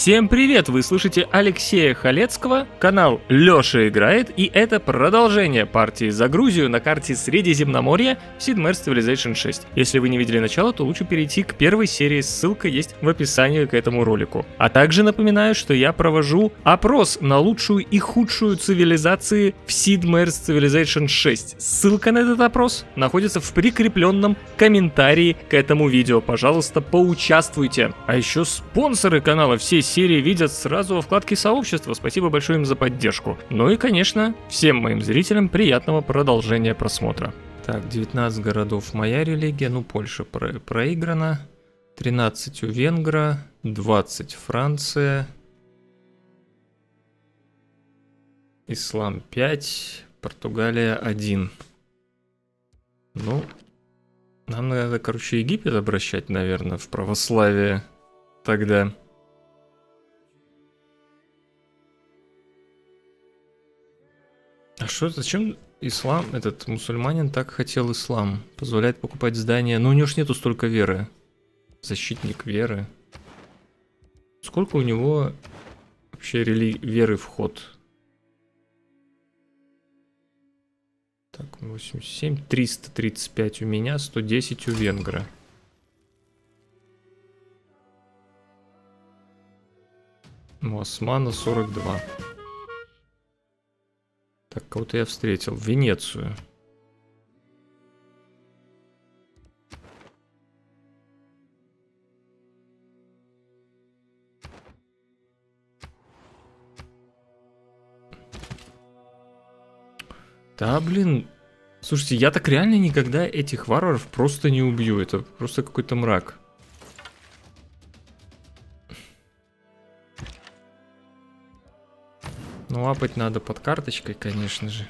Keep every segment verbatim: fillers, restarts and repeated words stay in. Всем привет! Вы слышите Алексея Халецкого, канал Лёша Играет, и это продолжение партии за Грузию на карте Средиземноморья в Сидмерс Civilization шесть. Если вы не видели начало, то лучше перейти к первой серии, ссылка есть в описании к этому ролику. А также напоминаю, что я провожу опрос на лучшую и худшую цивилизации в Сидмерс Civilization шесть. Ссылка на этот опрос находится в прикрепленном комментарии к этому видео. Пожалуйста, поучаствуйте! А еще спонсоры канала все серии видят сразу во вкладке сообщества. Спасибо большое им за поддержку. Ну и, конечно, всем моим зрителям приятного продолжения просмотра. Так, девятнадцать городов моя религия, ну Польша про проиграна. тринадцать у Венгра, двадцать Франция. Ислам пять, Португалия один. Ну, нам надо, короче, Египет обращать, наверное, в православие тогда. А что, зачем ислам, этот мусульманин так хотел ислам? Позволяет покупать здания. Но у него ж нету столько веры. Защитник веры. Сколько у него вообще рели... веры вход? Так, восемьдесят семь, триста тридцать пять у меня, сто десять у венгра. У османа сорок два. Так, кого-то я встретил. Венецию. Да, блин. Слушайте, я так реально никогда этих варваров просто не убью. Это просто какой-то мрак. Ну, лапать надо под карточкой, конечно же.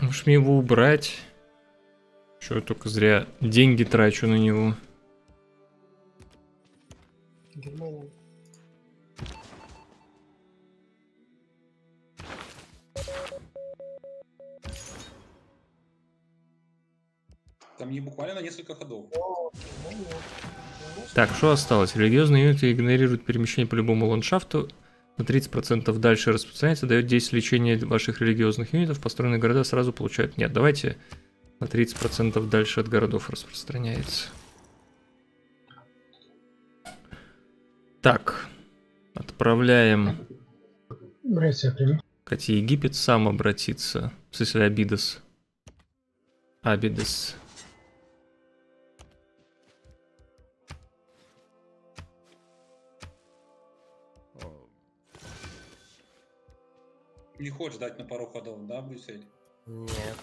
Может, мне его убрать? Чё я только зря деньги трачу на него. Там не буквально на несколько ходов. Так, что осталось? Религиозные юниты игнорируют перемещение по любому ландшафту. На тридцать процентов дальше распространяется, дает десять лечения ваших религиозных юнитов. Построенные города сразу получают... Нет, давайте на тридцать процентов дальше от городов распространяется. Так, отправляем... Кстати, Египет сам обратится. В смысле, Абидос. Абидос. Не хочешь дать на пару ходов, да, Брюссель? Нет.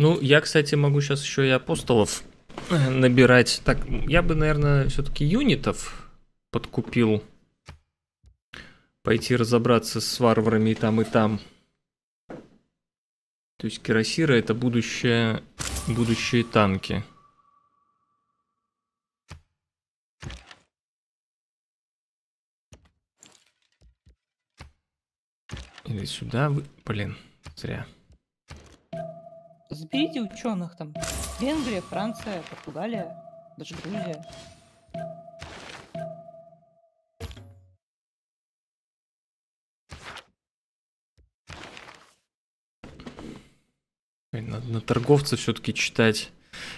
Ну, я, кстати, могу сейчас еще и апостолов набирать. Так, я бы, наверное, все-таки юнитов подкупил. Пойти разобраться с варварами и там, и там. То есть кирасиры — это будущее, будущие танки. Или сюда вы... Блин, зря. Заберите ученых там. Венгрия, Франция, Португалия, даже Грузия. Надо на торговца все-таки читать.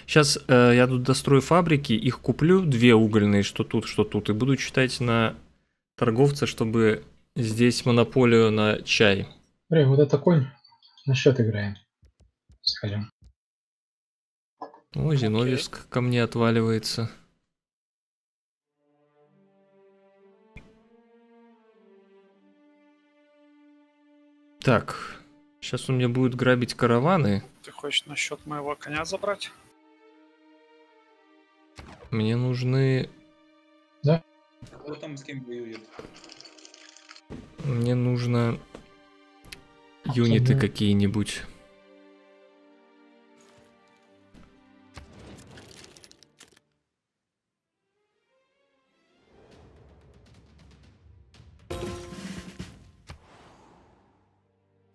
Сейчас э, я тут дострою фабрики, их куплю, две угольные, что тут, что тут, и буду читать на торговца, чтобы здесь монополию на чай. Блин, вот это конь. На счет играем. Сходим. О, Зиновьевск okay. ко мне отваливается. Так, сейчас он мне будет грабить караваны. Ты хочешь насчет моего коня забрать? Мне нужны... Да? Кто там с кем воюет? Мне нужно юниты какие-нибудь.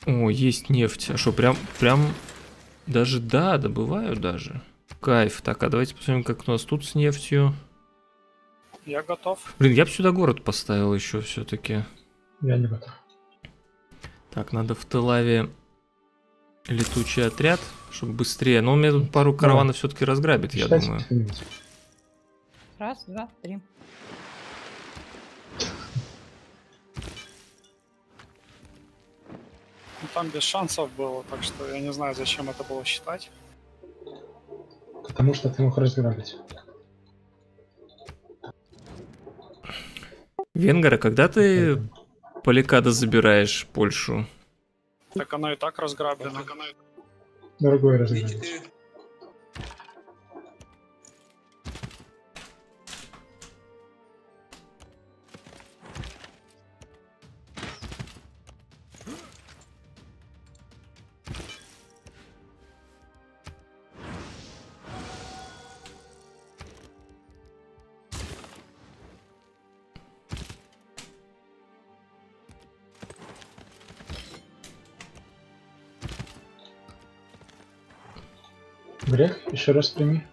О, есть нефть. А что, прям, прям, даже, да, добываю даже. Кайф. Так, а давайте посмотрим, как у нас тут с нефтью. Я готов. Блин, я бы сюда город поставил еще все-таки. Я не готов. Так, надо в Талаве летучий отряд, чтобы быстрее. Но у меня тут пару караванов да. все-таки разграбит, я думаю. Раз, два, три. Ну, там без шансов было, так что я не знаю, зачем это было считать. Потому что ты мог разграбить. Венгера, когда ты Поликада забираешь Польшу? Так она и так разграблена. Другой разграблен. Грех, еще раз прими.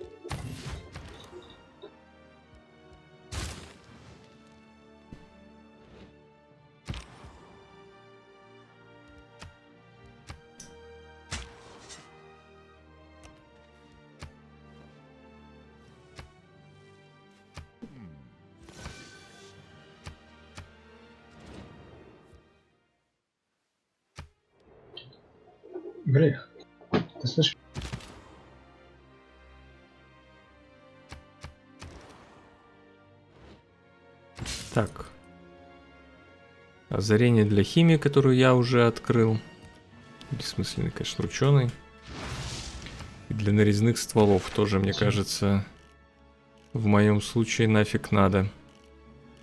Грех, ты слышишь? Так, озарение для химии, которую я уже открыл. Бессмысленный, конечно, ученый. И для нарезных стволов тоже, мне кажется, в моем случае нафиг надо.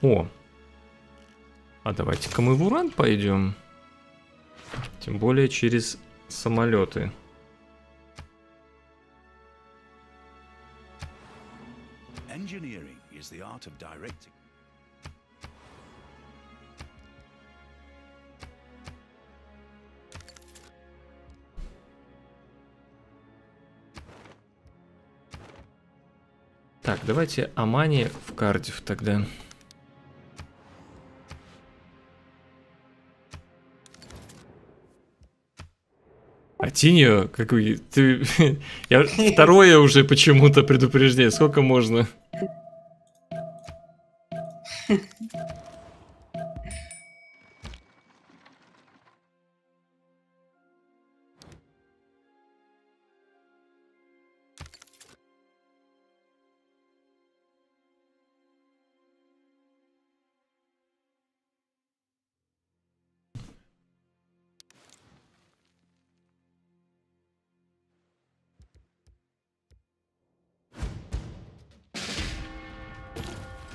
О, а давайте-ка мы в Уран пойдем. Тем более через самолеты. Так, давайте Амани в Кардифф тогда. Атиньо, какой ты... Я второе уже почему-то предупреждаю. Сколько можно?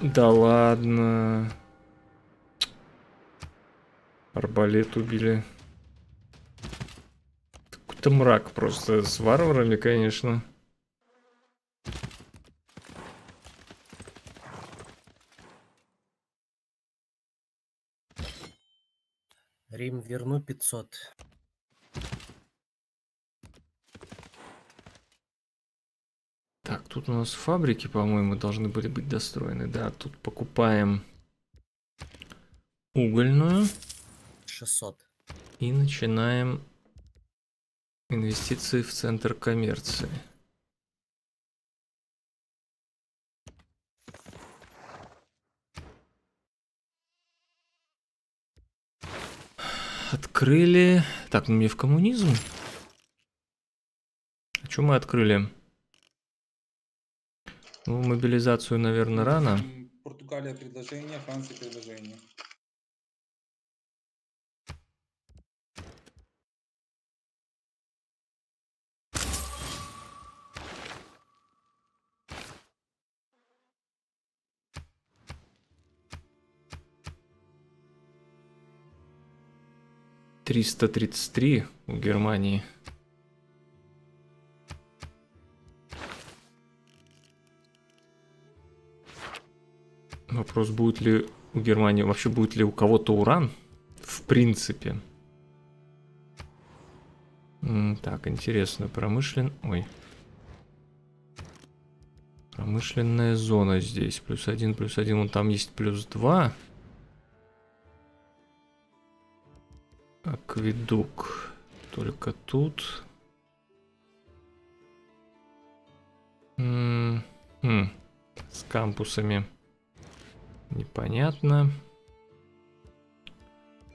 Да ладно. Арбалет убили. Какой-то мрак просто с варварами, конечно. Рим, верну пятьсот. Так, тут у нас фабрики, по-моему, должны были быть достроены. Да, тут покупаем угольную. шестьсот. И начинаем инвестиции в центр коммерции. Открыли... Так, ну мне в коммунизм. А что мы открыли? Ну, мобилизацию, наверное, рано. Португалия предложение, Франция предложение. триста тридцать три у Германии. Вопрос, будет ли у Германии, вообще будет ли у кого-то уран? В принципе. Так, интересно, промышлен... Ой. Промышленная зона здесь. Плюс один, плюс один. Вон там есть плюс два. Акведук. Только тут. М-м-м. С кампусами. Непонятно.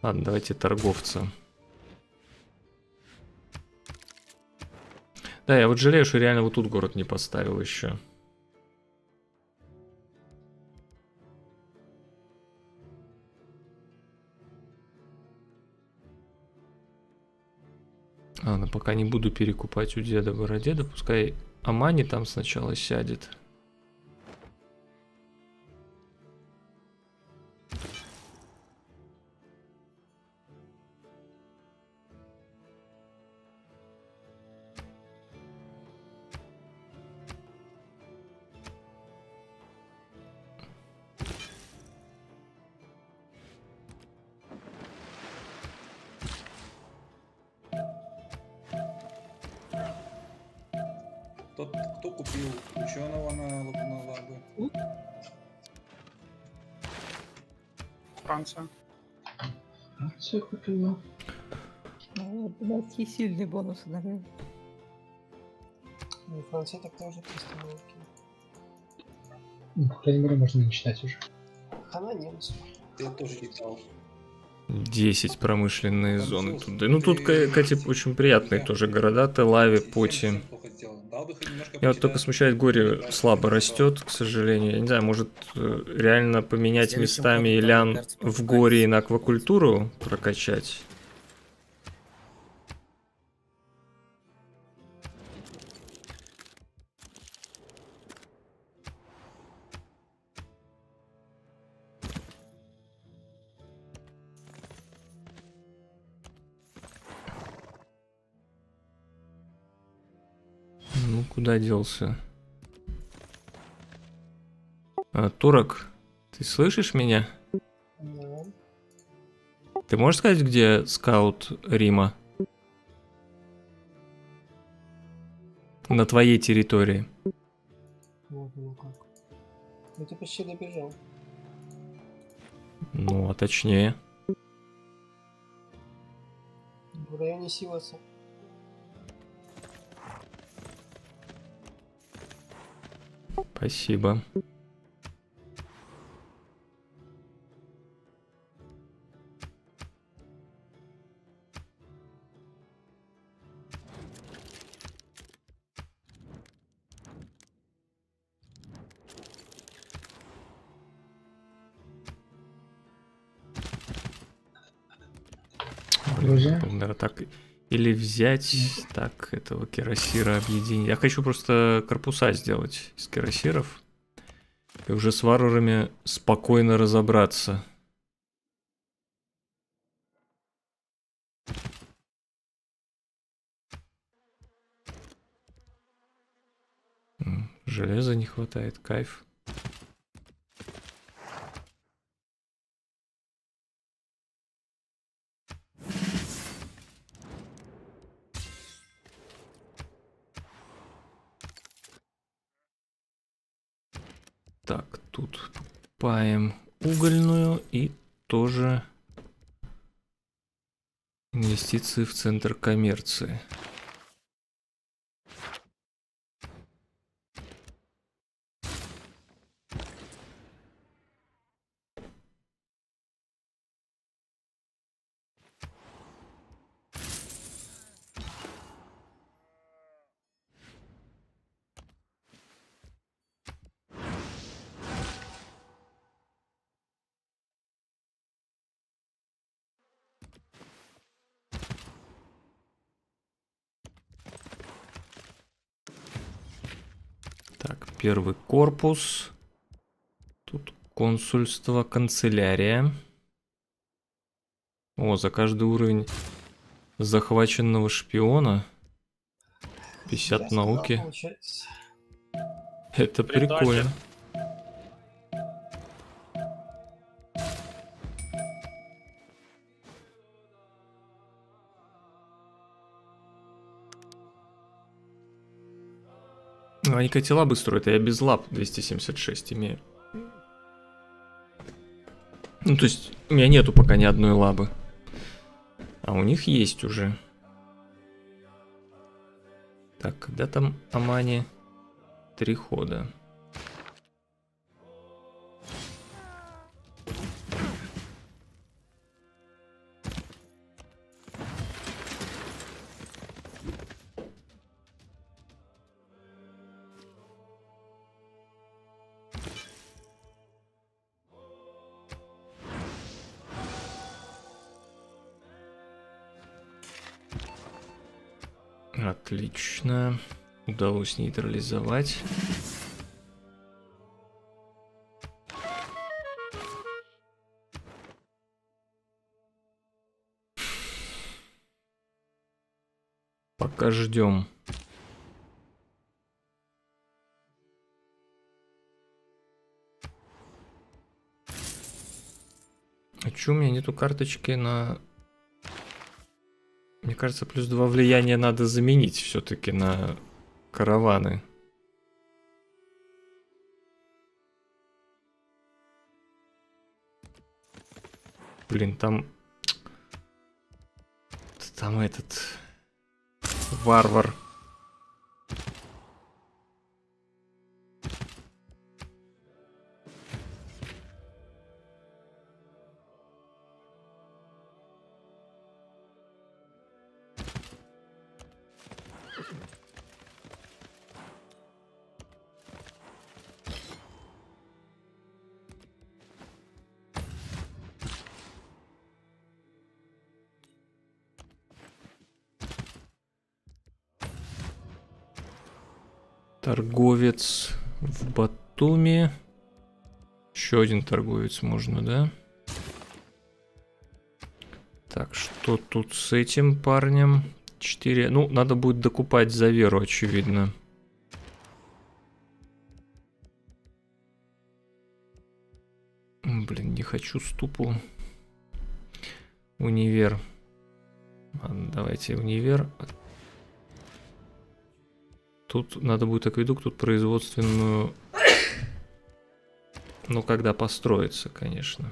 Ладно, давайте торговца. Да, я вот жалею, что реально вот тут город не поставил еще. Ладно, пока не буду перекупать у деда бородеда, пускай Амани там сначала сядет. И сильный бонус, наверное. Ну, Франция тогда уже перестановки. Ну, Хренбург можно не читать уже. Она немец. Я тоже читал. десять промышленные Француз. Зоны туда. Ну, тут, кстати, очень приятные тоже города. Талаве, Поти. Я вот только смущает, горе слабо растет, к сожалению. Я не знаю, может реально поменять местами Илян в горе и на аквакультуру прокачать? Куда делся? А, турок, ты слышишь меня? Yeah. Ты можешь сказать, где скаут Рима? На твоей территории. Вот, ну как. Ну ты почти добежал. Ну, а точнее. В районе Сиваса. Спасибо. Наверное, так. Или взять, так, этого кирасира объединить. Я хочу просто корпуса сделать из кирасиров. И уже с варварами спокойно разобраться. Железа не хватает, кайф. Так, тут покупаем угольную и тоже инвестиции в центр коммерции. Первый корпус. Тут консульство, канцелярия. О, за каждый уровень захваченного шпиона. пятьдесят науки. Это прикольно. Они котела быстро, это я без лап двести семьдесят шесть имею. Ну, то есть, у меня нету пока ни одной лабы. А у них есть уже. Так, когда там Амани? Три хода. Отлично. Удалось нейтрализовать. Пока ждем. А чё у меня нету карточки на... Мне кажется, плюс два влияния надо заменить все-таки на караваны. Блин, там... Там этот... Варвар. Торговец в Батуми. Еще один торговец можно, да? Так, что тут с этим парнем? четыре. Ну, надо будет докупать за веру, очевидно. Блин, не хочу ступу. Универ. Ладно, давайте универ. Тут надо будет акведук, тут производственную... Ну, когда построится, конечно.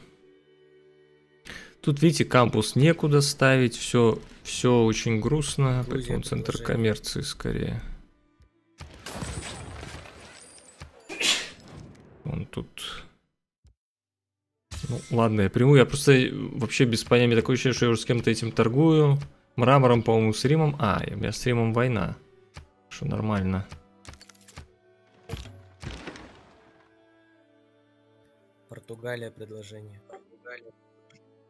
Тут, видите, кампус некуда ставить, все, все очень грустно, поэтому центр коммерции скорее. Он тут... Ну, ладно, я приму, я просто вообще без понятия, такое ощущение, что я уже с кем-то этим торгую. Мрамором, по-моему, с Римом. А, у меня с Римом война. Что нормально. Португалия предложение. Португалия,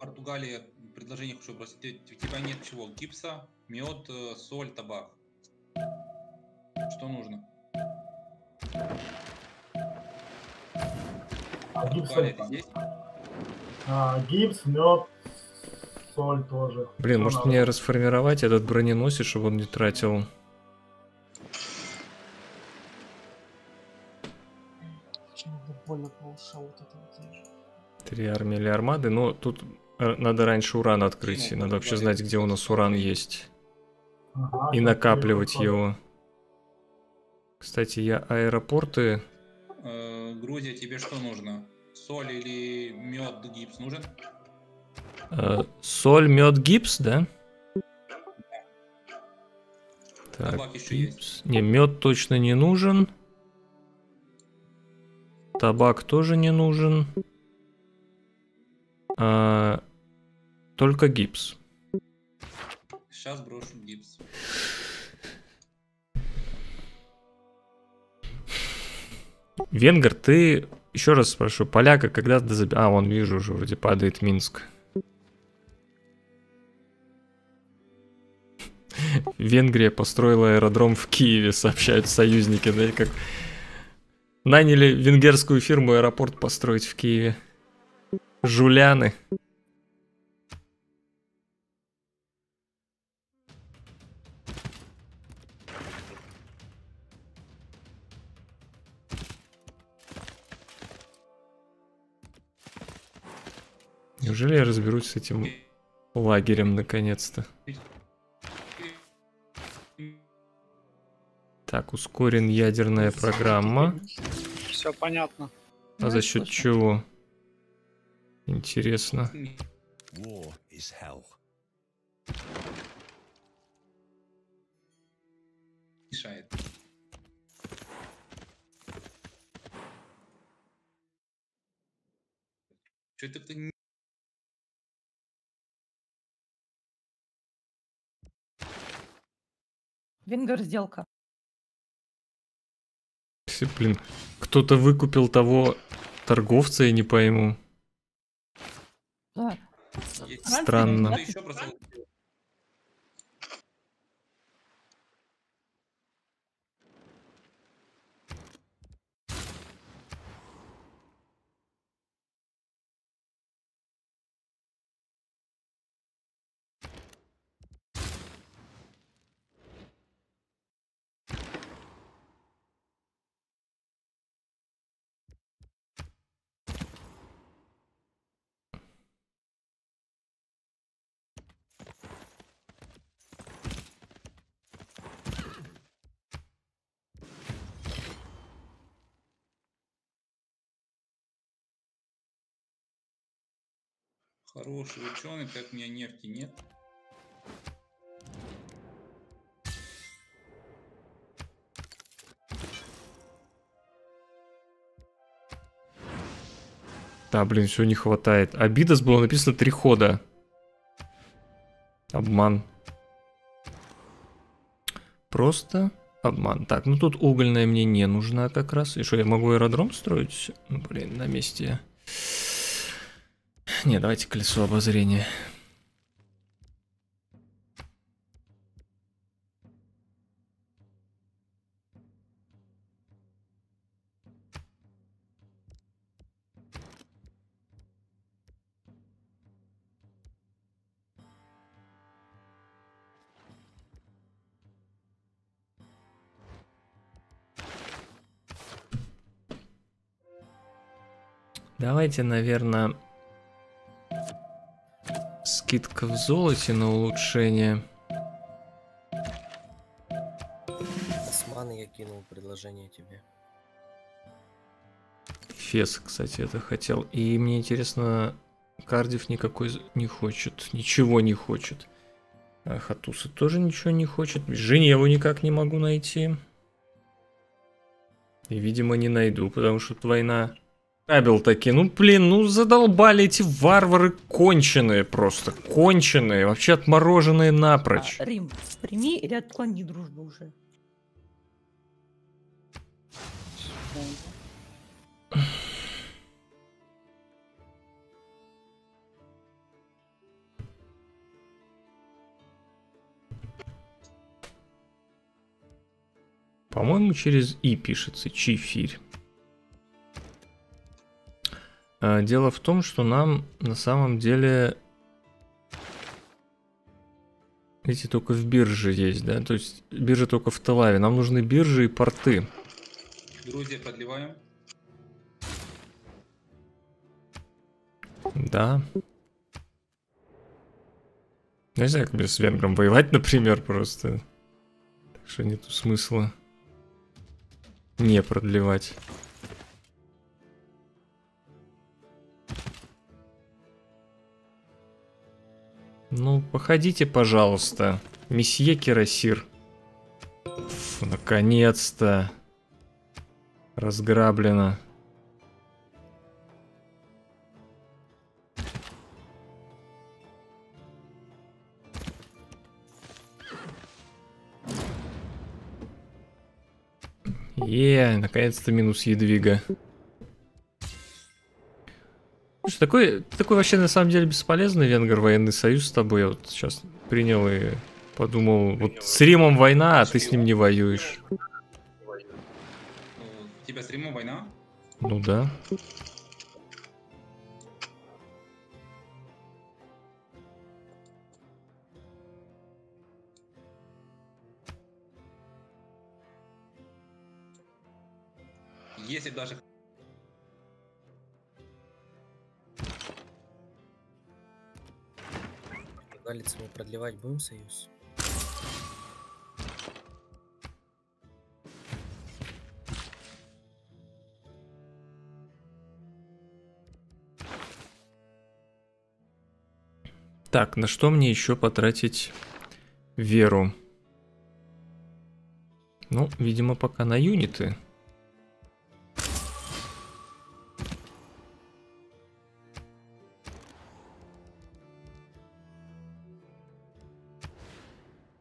Португалия предложение хочу бросить. У тебя нет чего? Гипса, мед, соль, табак. Что нужно? А гипс, здесь? А, гипс, мед, соль тоже. Блин, может мне расформировать этот броненосец, чтобы он не тратил... Три армии или армады, но тут надо раньше уран открыть, и надо вообще знать, где у нас уран есть. Ага, и накапливать его. Кстати, я аэропорты... Э, Грузия, тебе что нужно? Соль или мед, гипс нужен? Э, соль, мед, гипс, да? Так, табак еще есть. Не, мед точно не нужен. Табак тоже не нужен. А, только гипс. Сейчас брошу гипс. Венгер, ты... Еще раз спрошу. Поляка, когда ты заб... А, вон, вижу уже, вроде падает Минск. Венгрия построила аэродром в Киеве, сообщают союзники. Да, как... Наняли венгерскую фирму аэропорт построить в Киеве. Жуляны. Неужели я разберусь с этим лагерем наконец-то? Так, ускорен ядерная программа. Все понятно. А за счет чего? Интересно. Что-то кто-то... Венгер сделка. Блин, кто-то выкупил того торговца, я не пойму. Да. Странно. Хороший ученый, как у меня нефти нет. Да, блин, все не хватает. Абидос было написано три хода. Обман. Просто обман. Так, ну тут угольная мне не нужна как раз. И что, я могу аэродром строить? Ну, блин, на месте я. Не, давайте колесо обозрения. Давайте, наверное... Скидка в золоте на улучшение. Осман, я кинул предложение тебе. Фес, кстати, это хотел. И мне интересно, Кардифф никакой не хочет. Ничего не хочет. А Хаттуса тоже ничего не хочет. Женеву никак не могу найти. И, видимо, не найду, потому что тут война... Кабель таки, ну блин, ну задолбали эти варвары конченые просто, конченые, вообще отмороженные напрочь. А, Рим, прими или отклони дружбу уже. По-моему, через «и» пишется, чифирь. Дело в том, что нам на самом деле эти только в бирже есть, да? То есть биржа только в Талаве. Нам нужны биржи и порты. Грузия подливаем. Да. Я не знаю, как мне с венгром воевать, например, просто. Так что нету смысла не продлевать. Ну, походите, пожалуйста, месье Кирасир. Наконец-то. Разграблено. Еее, наконец-то минус Ядвига. Ты такой, ты такой вообще на самом деле бесполезный, венгер, военный союз с тобой. Я вот сейчас принял и подумал, принял. Вот с Римом война, а ты с ним не воюешь. У тебя с Римом война? Ну да. Если даже... Галицей мы продлевать будем союз? Так, на что мне еще потратить веру? Ну, видимо, пока на юниты.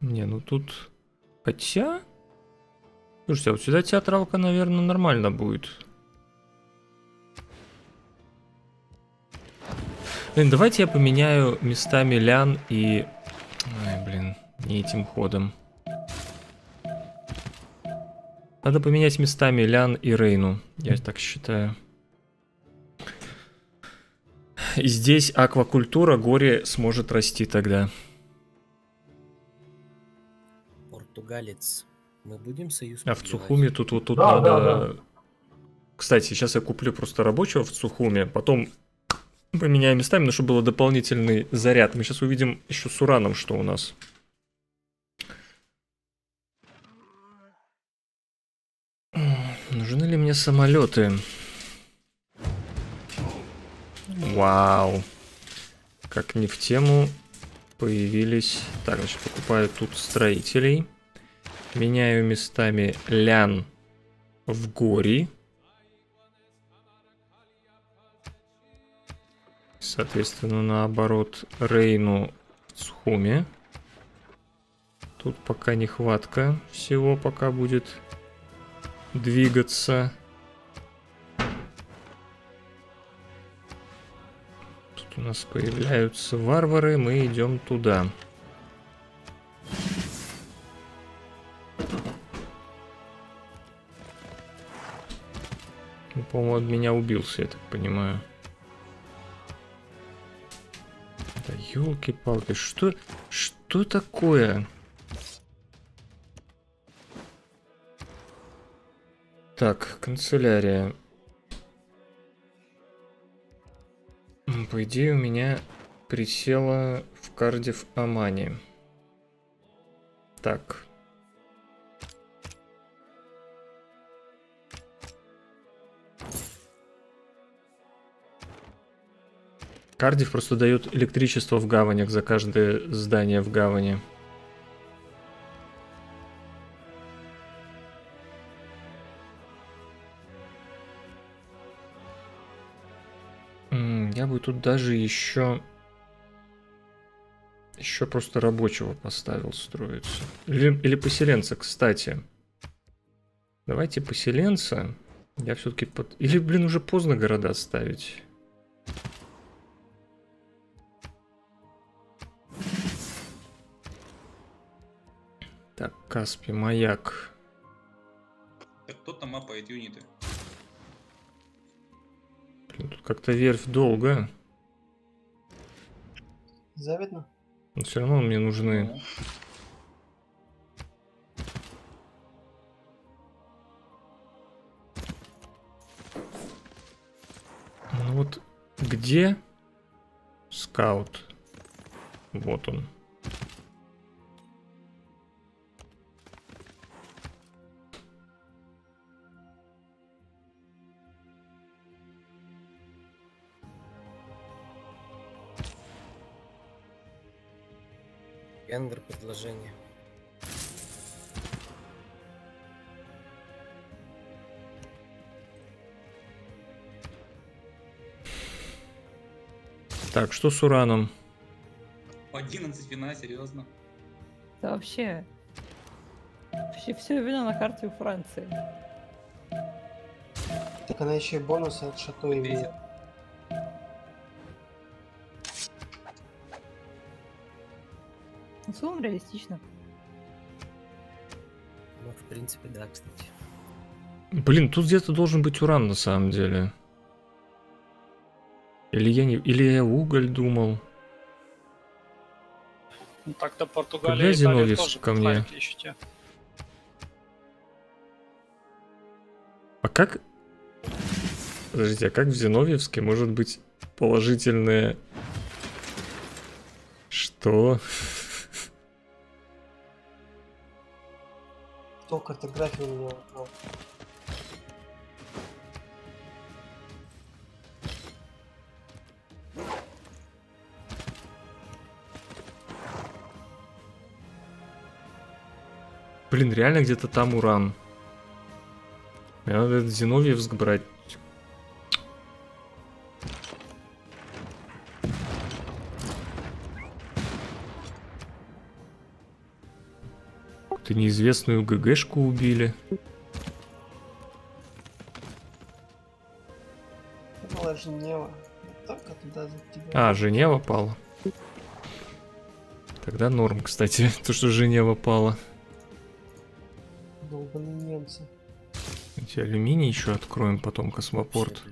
Не, ну тут... Хотя... Слушайте, а вот сюда театралка, наверное, нормально будет. Блин, давайте я поменяю местами лян и... Ай, блин, не этим ходом. Надо поменять местами лян и рейну, я так считаю. И здесь аквакультура, горе сможет расти тогда. Португалец. Мы будем союз. А в Цухуми тут вот тут да, надо... Да, да. Кстати, сейчас я куплю просто рабочего в Цухуми, потом... Поменяем местами, но чтобы был дополнительный заряд. Мы сейчас увидим еще с ураном, что у нас. Нужны ли мне самолеты? Вау. Как не в тему появились. Так, значит, покупаю тут строителей. Меняю местами лян в гори. Соответственно, наоборот, рейну с хуми. Тут пока нехватка всего, пока будет двигаться. Тут у нас появляются варвары, мы идем туда. Ну, по-моему, от меня убился, я так понимаю. Ёлки-палки, что, что такое? Так, канцелярия. По идее, у меня присела в Кардифф Амани. Так. Кардифф просто дает электричество в гаванях за каждое здание в гавани. М-м, я бы тут даже еще... Еще просто рабочего поставил строиться. Или, или поселенца, кстати. Давайте поселенца. Я все-таки... Под... Или, блин, уже поздно города ставить. Так, Каспи, маяк. Так кто-то мапает юниты. Блин, тут как-то верфь долго. Завидно. Но все равно мне нужны. Ну вот где скаут? Вот он. Янгер предложение. Так, что с ураном? одиннадцать вина, серьезно? Да вообще. Вообще все вина на карте у Франции. Так она еще и бонусы от шато имеет. Сумма реалистично. Ну, в принципе, да, кстати. Блин, тут где-то должен быть уран на самом деле. Или я не, или я уголь думал. Ну, так-то Португалия и Зиновьевск ко мне. А как? Подождите, а как в Зиновьевске может быть положительное? Что? Кто картографию у меня украл? Блин, реально где-то там Уран. Мне надо Зиновьевск брать. Ты неизвестную ГГшку убили. Это была Женева. Только туда за тебя. А, Женева пала. Тогда норм, кстати, то, что Женева пала. Долбаные немцы. Эти алюминий еще откроем потом, космопорт.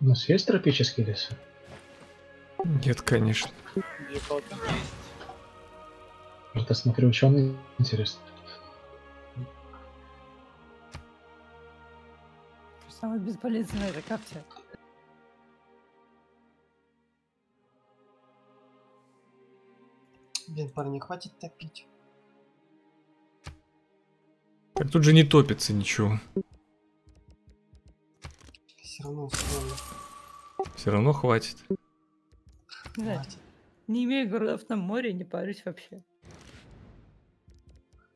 У нас есть тропический лес? Нет, конечно. Просто смотрю, ученый интересно. Самое бесполезное это капча. Блин, парни, хватит топить. Так тут же не топится ничего. Все равно сложно. Все равно хватит. Хватит. Не имею городов на море, не парюсь вообще.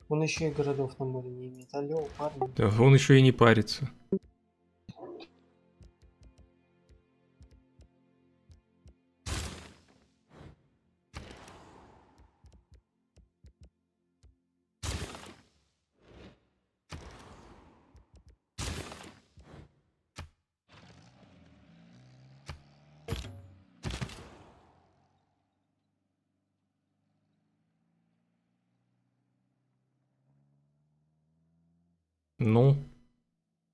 Он еще и городов на море не имеет. Алло, парни. Да, он еще и не парится. Ну,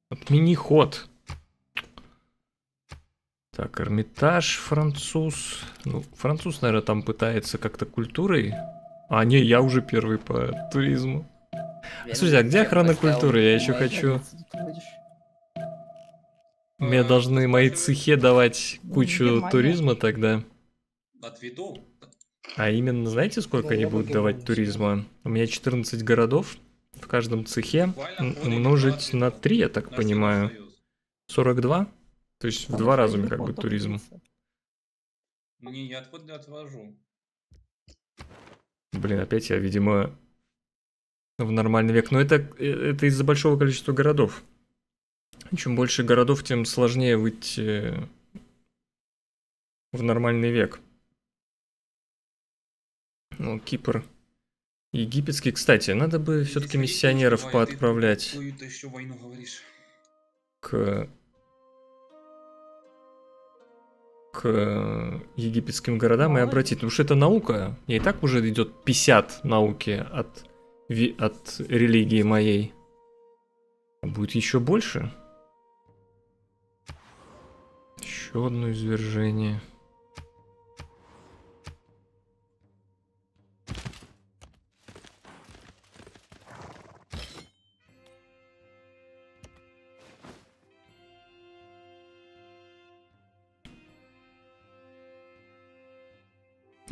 отмени ход. Так, Эрмитаж, француз. Ну, француз, наверное, там пытается как-то культурой. А, не, я уже первый по туризму. Слушай, а где охрана культуры? Я еще хочу. Мне должны мои цехи давать кучу туризма тогда. А именно, знаете, сколько они будут давать туризма? У меня четырнадцать городов. В каждом цехе умножить на три, я так понимаю, сорок два, то есть в два раза мне как бы туризм. Мне я отходы отвожу. Блин, опять я, видимо, в нормальный век. Но это, это из-за большого количества городов. Чем больше городов, тем сложнее выйти в нормальный век. Ну, Кипр... Египетский, кстати, надо бы все-таки миссионеров поотправлять к... к египетским городам и обратить. Потому что это наука, и так уже идет пятьдесят науки от, от религии моей. Будет еще больше. Еще одно извержение.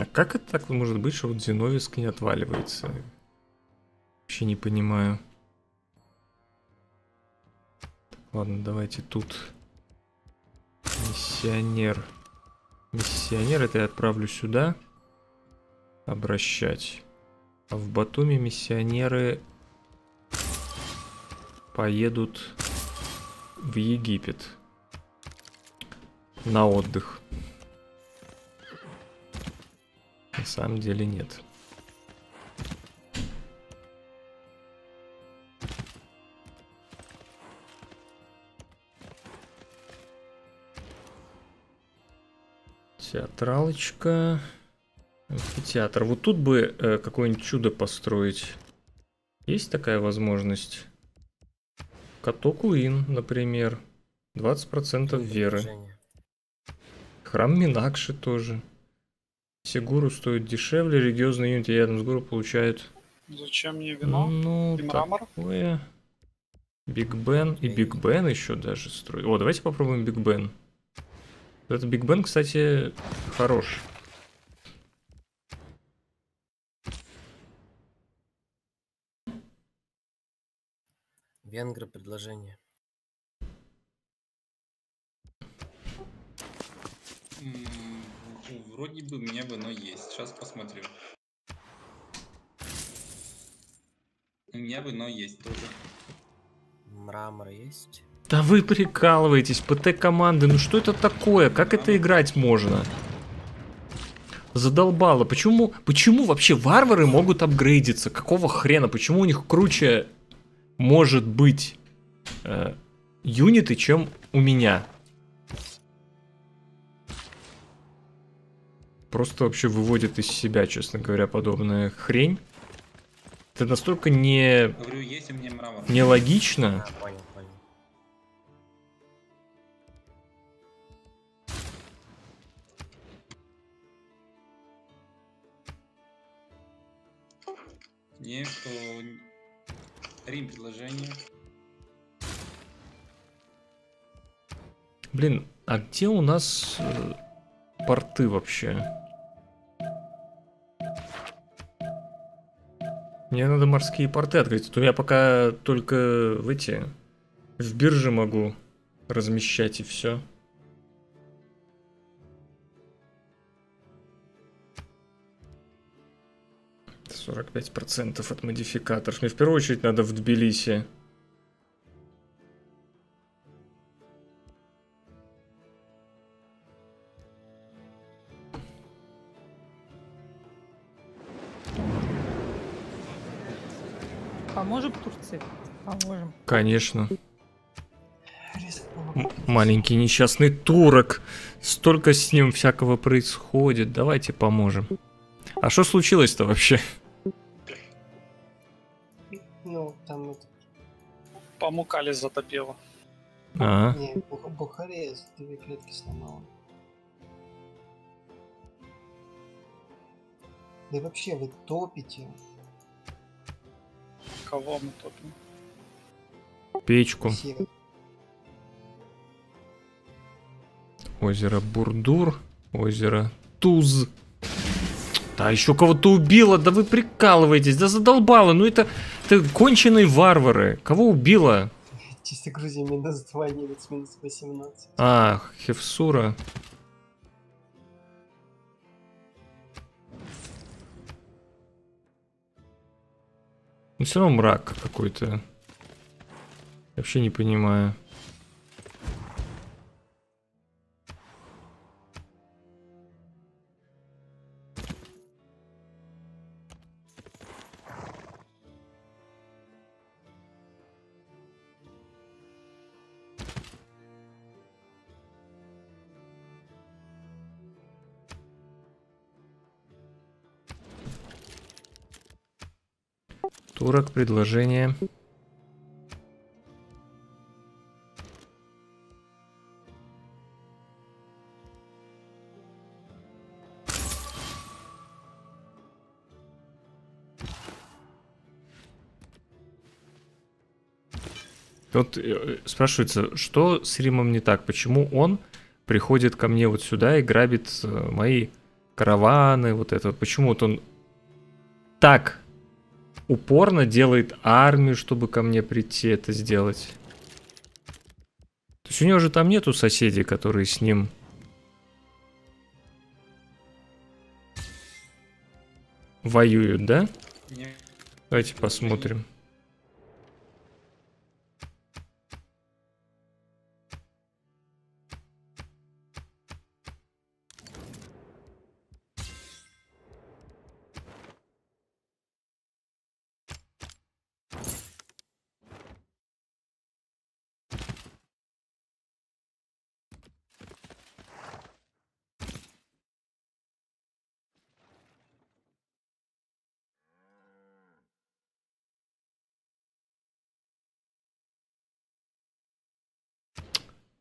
А как это так может быть, что вот Зиновьевск не отваливается? Вообще не понимаю. Так, ладно, давайте тут. Миссионер. Миссионер, это я отправлю сюда. Обращать. А в Батуми миссионеры поедут в Египет. На отдых. На самом деле нет. Театралочка. Амфитеатр. Вот тут бы э, какое-нибудь чудо построить. Есть такая возможность? Каток Уин, например. двадцать процентов веры. Храм Минакши тоже. Сигуру стоит дешевле. Религиозные юниты рядом с гуру получают... Зачем мне вино? Ну, и мрамор? Такое. Биг Бен. И Биг Бен еще даже строит. О, давайте попробуем Биг Бен. Этот Биг Бен, кстати, хорош. Венгры предложение. Вроде бы у меня вино есть. Сейчас посмотрю. У меня вино есть тоже. Мрамор есть. Да вы прикалываетесь, ПТ-команды. Ну что это такое? Как это играть можно? Задолбало. Почему, почему вообще варвары могут апгрейдиться? Какого хрена? Почему у них круче... может быть э, юниты, чем у меня. Просто вообще выводит из себя, честно говоря, подобная хрень. Это настолько не... Говорю, есть у меня мрамор. Нелогично. А, понял, понял. Нет, что... Рим предложение. Блин, а где у нас э, порты вообще? Мне надо морские порты открыть. То я пока только в эти в бирже могу размещать и все. сорок пять процентов от модификаторов. Мне в первую очередь надо в Тбилиси. Поможем Турции? Поможем. Конечно. Маленький несчастный турок. Столько с ним всякого происходит. Давайте поможем. А что случилось-то вообще? Ну, там вот... Помукали затопило. А-а-а. Не, Бухарея две клетки сломала. Да и вообще, вы топите. Кого мы топим? Печку. Север. Озеро Бурдур. Озеро Туз. Да, еще кого-то убило, да вы прикалываетесь, да задолбало, ну это, это конченые варвары. Кого убило? Чисто Грузия минус два, немец минус восемнадцать. А, Хевсура. Ну все равно мрак какой-то. Я вообще не понимаю. Турок, предложение. Вот спрашивается, что с Римом не так? Почему он приходит ко мне вот сюда и грабит мои караваны, вот это? Почему вот он так... упорно делает армию, чтобы ко мне прийти это сделать. То есть у него же там нету соседей, которые с ним... воюют, да? Нет. Давайте посмотрим.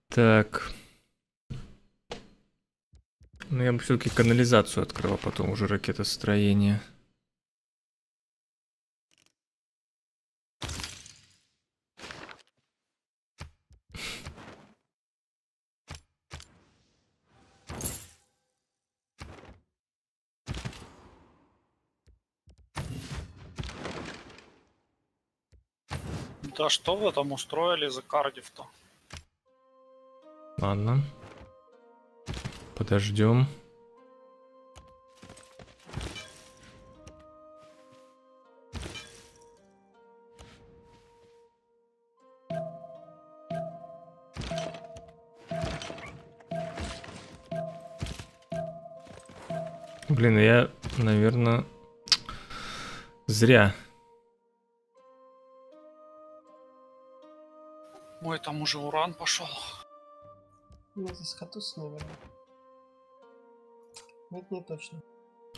Так. Ну, я бы все-таки канализацию открыл, а потом уже ракетостроение. Да что вы там устроили за Кардифф-то? Ладно. Подождем. Блин, я, наверное, зря. Ой, там уже уран пошел. Ну, здесь Хаттуса, наверное. Нет, не точно.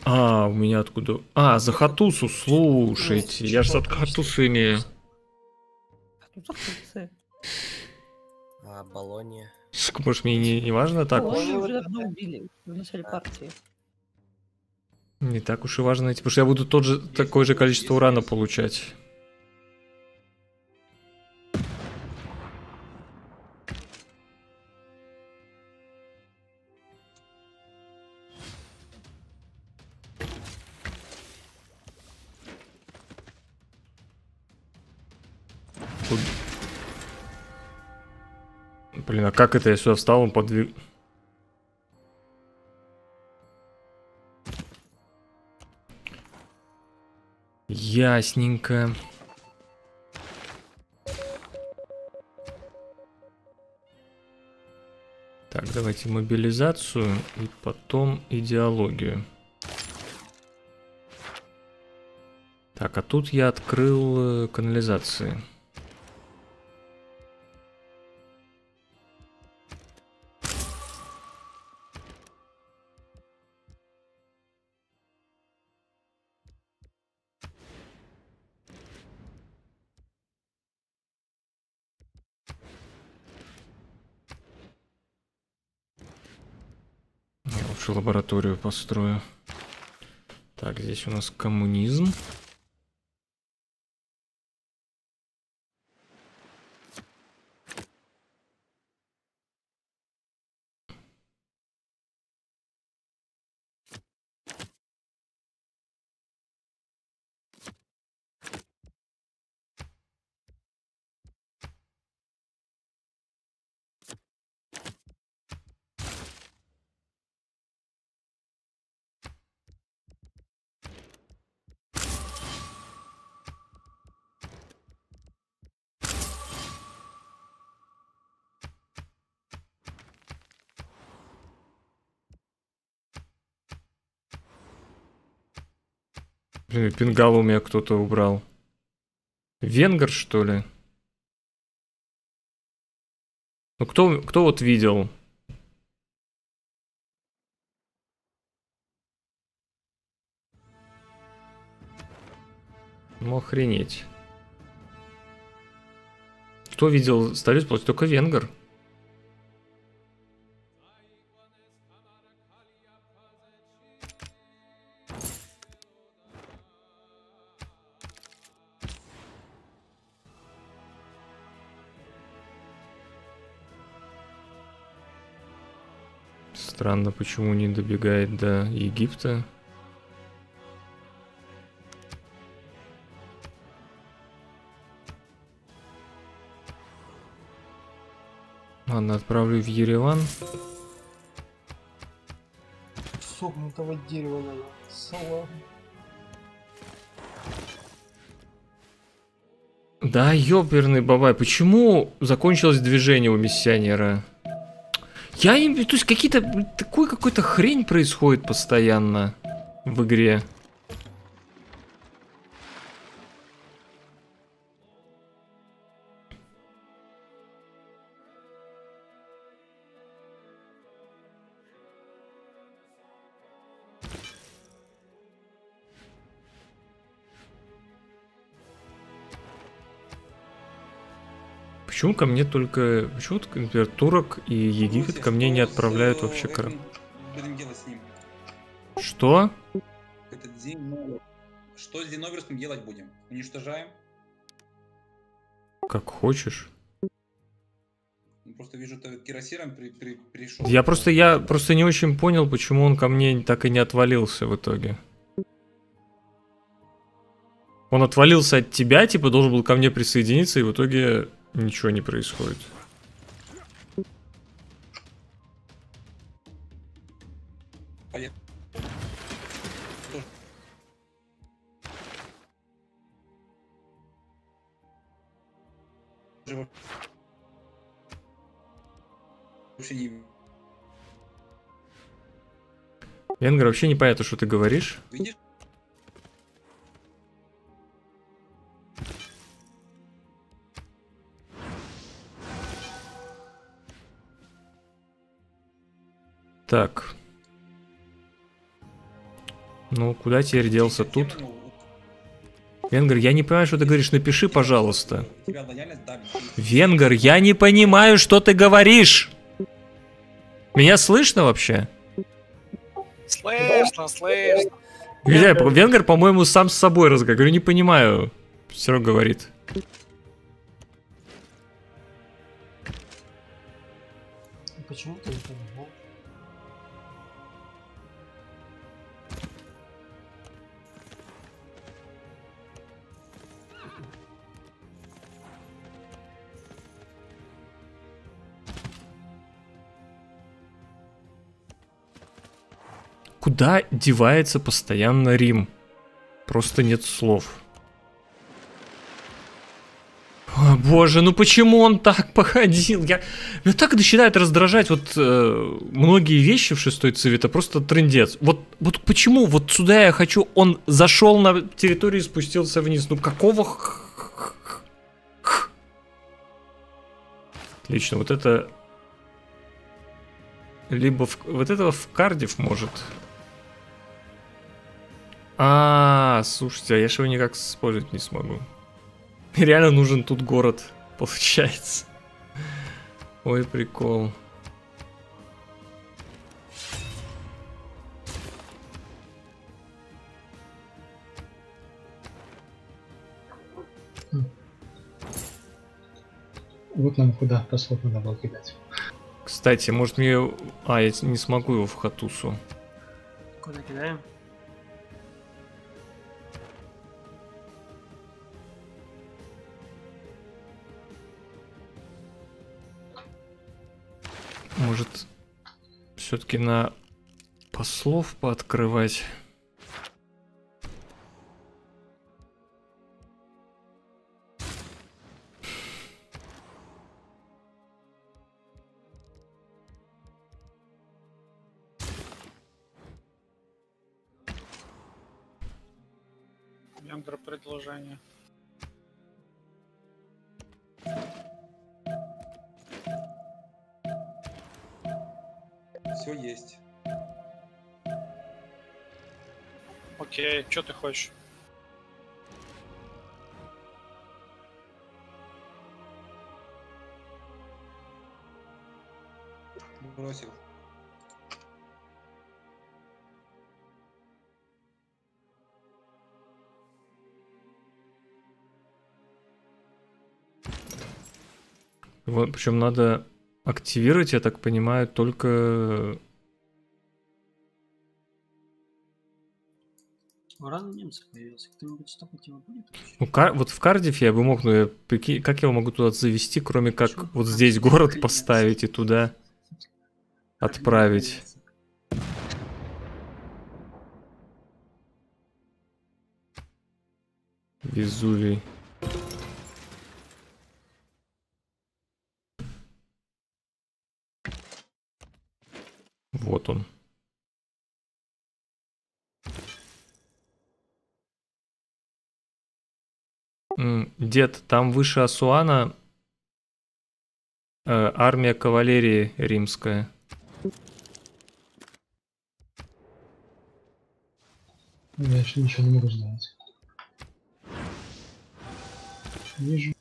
А, у меня откуда? А, за Хаттусу, слушайте. Я же от Хаттусы имею. А, Болония. Может, мне не, не важно так уж? Не так уж и важно найти, потому что я буду тот же, такое же количество урана получать. Блин, а как это я сюда встал, он подвиг... Ясненько. Так, давайте мобилизацию и потом идеологию. Так, а тут я открыл канализации. Лабораторию построю. Так, здесь у нас коммунизм. Пингал у меня кто-то убрал. Венгр, что ли? Ну кто, кто вот видел? Ну охренеть. Кто видел столицу? Только венгр. Странно, почему не добегает до Египта. Ладно, отправлю в Ереван. Согнутого дерева надо. Салам. Да, ёперный бабай, почему закончилось движение у миссионера? Я им, то есть какие-то такой какой-то хрень происходит постоянно в игре. Почему ко мне только... Почему, например, турок и Египет ко мне не отправляют вообще корабли? Что? Что с Зиновьевском делать будем? Уничтожаем? Как хочешь. Просто вижу, ты кирасиром при, при, пришел. Я просто, я просто не очень понял, почему он ко мне так и не отвалился в итоге. Он отвалился от тебя, типа должен был ко мне присоединиться, и в итоге ничего не происходит. Поехали. Венгр, вообще непонятно, что ты говоришь. Видишь? Так. Ну, куда теперь делся тут? Венгр, я не понимаю, что ты говоришь. Напиши, пожалуйста. Венгр, я не понимаю, что ты говоришь. Меня слышно вообще? Слышно, слышно. Нельзя, Венгр, по-моему, сам с собой разговаривает. Я не понимаю. Все равно говорит. Почему ты не понимал? Куда девается постоянно Рим? Просто нет слов. О, боже, ну почему он так походил? Я... Меня так начинает раздражать вот э, многие вещи в шестой циве, это просто трындец. Вот, вот почему вот сюда я хочу, он зашел на территорию и спустился вниз. Ну какого х... Отлично, вот это... Либо в... вот этого в Кардифф может... А, -а, а, слушайте, а я же его никак использовать не смогу. Реально нужен тут город, получается. Ой, прикол. Вот нам куда послов надо было кидать. Кстати, может мне... А, я не смогу его в Хаттусу. Куда кидаем? Может, все-таки на послов пооткрывать? Венгр, предложение. Все есть. Окей, что ты хочешь? Бросил. Вот, причем надо... Активировать, я так понимаю, только... Уран немцев появился. Кто-нибудь стопать его будет? Ну, кар... Вот в Кардиффе я бы мог, но я... как я его могу туда завести, кроме как Шо? Вот здесь город поставить и туда отправить? Везувий. Вот он. Дед, там выше Асуана э, армия кавалерии римская. Я еще ничего не могу сделать. Вижу.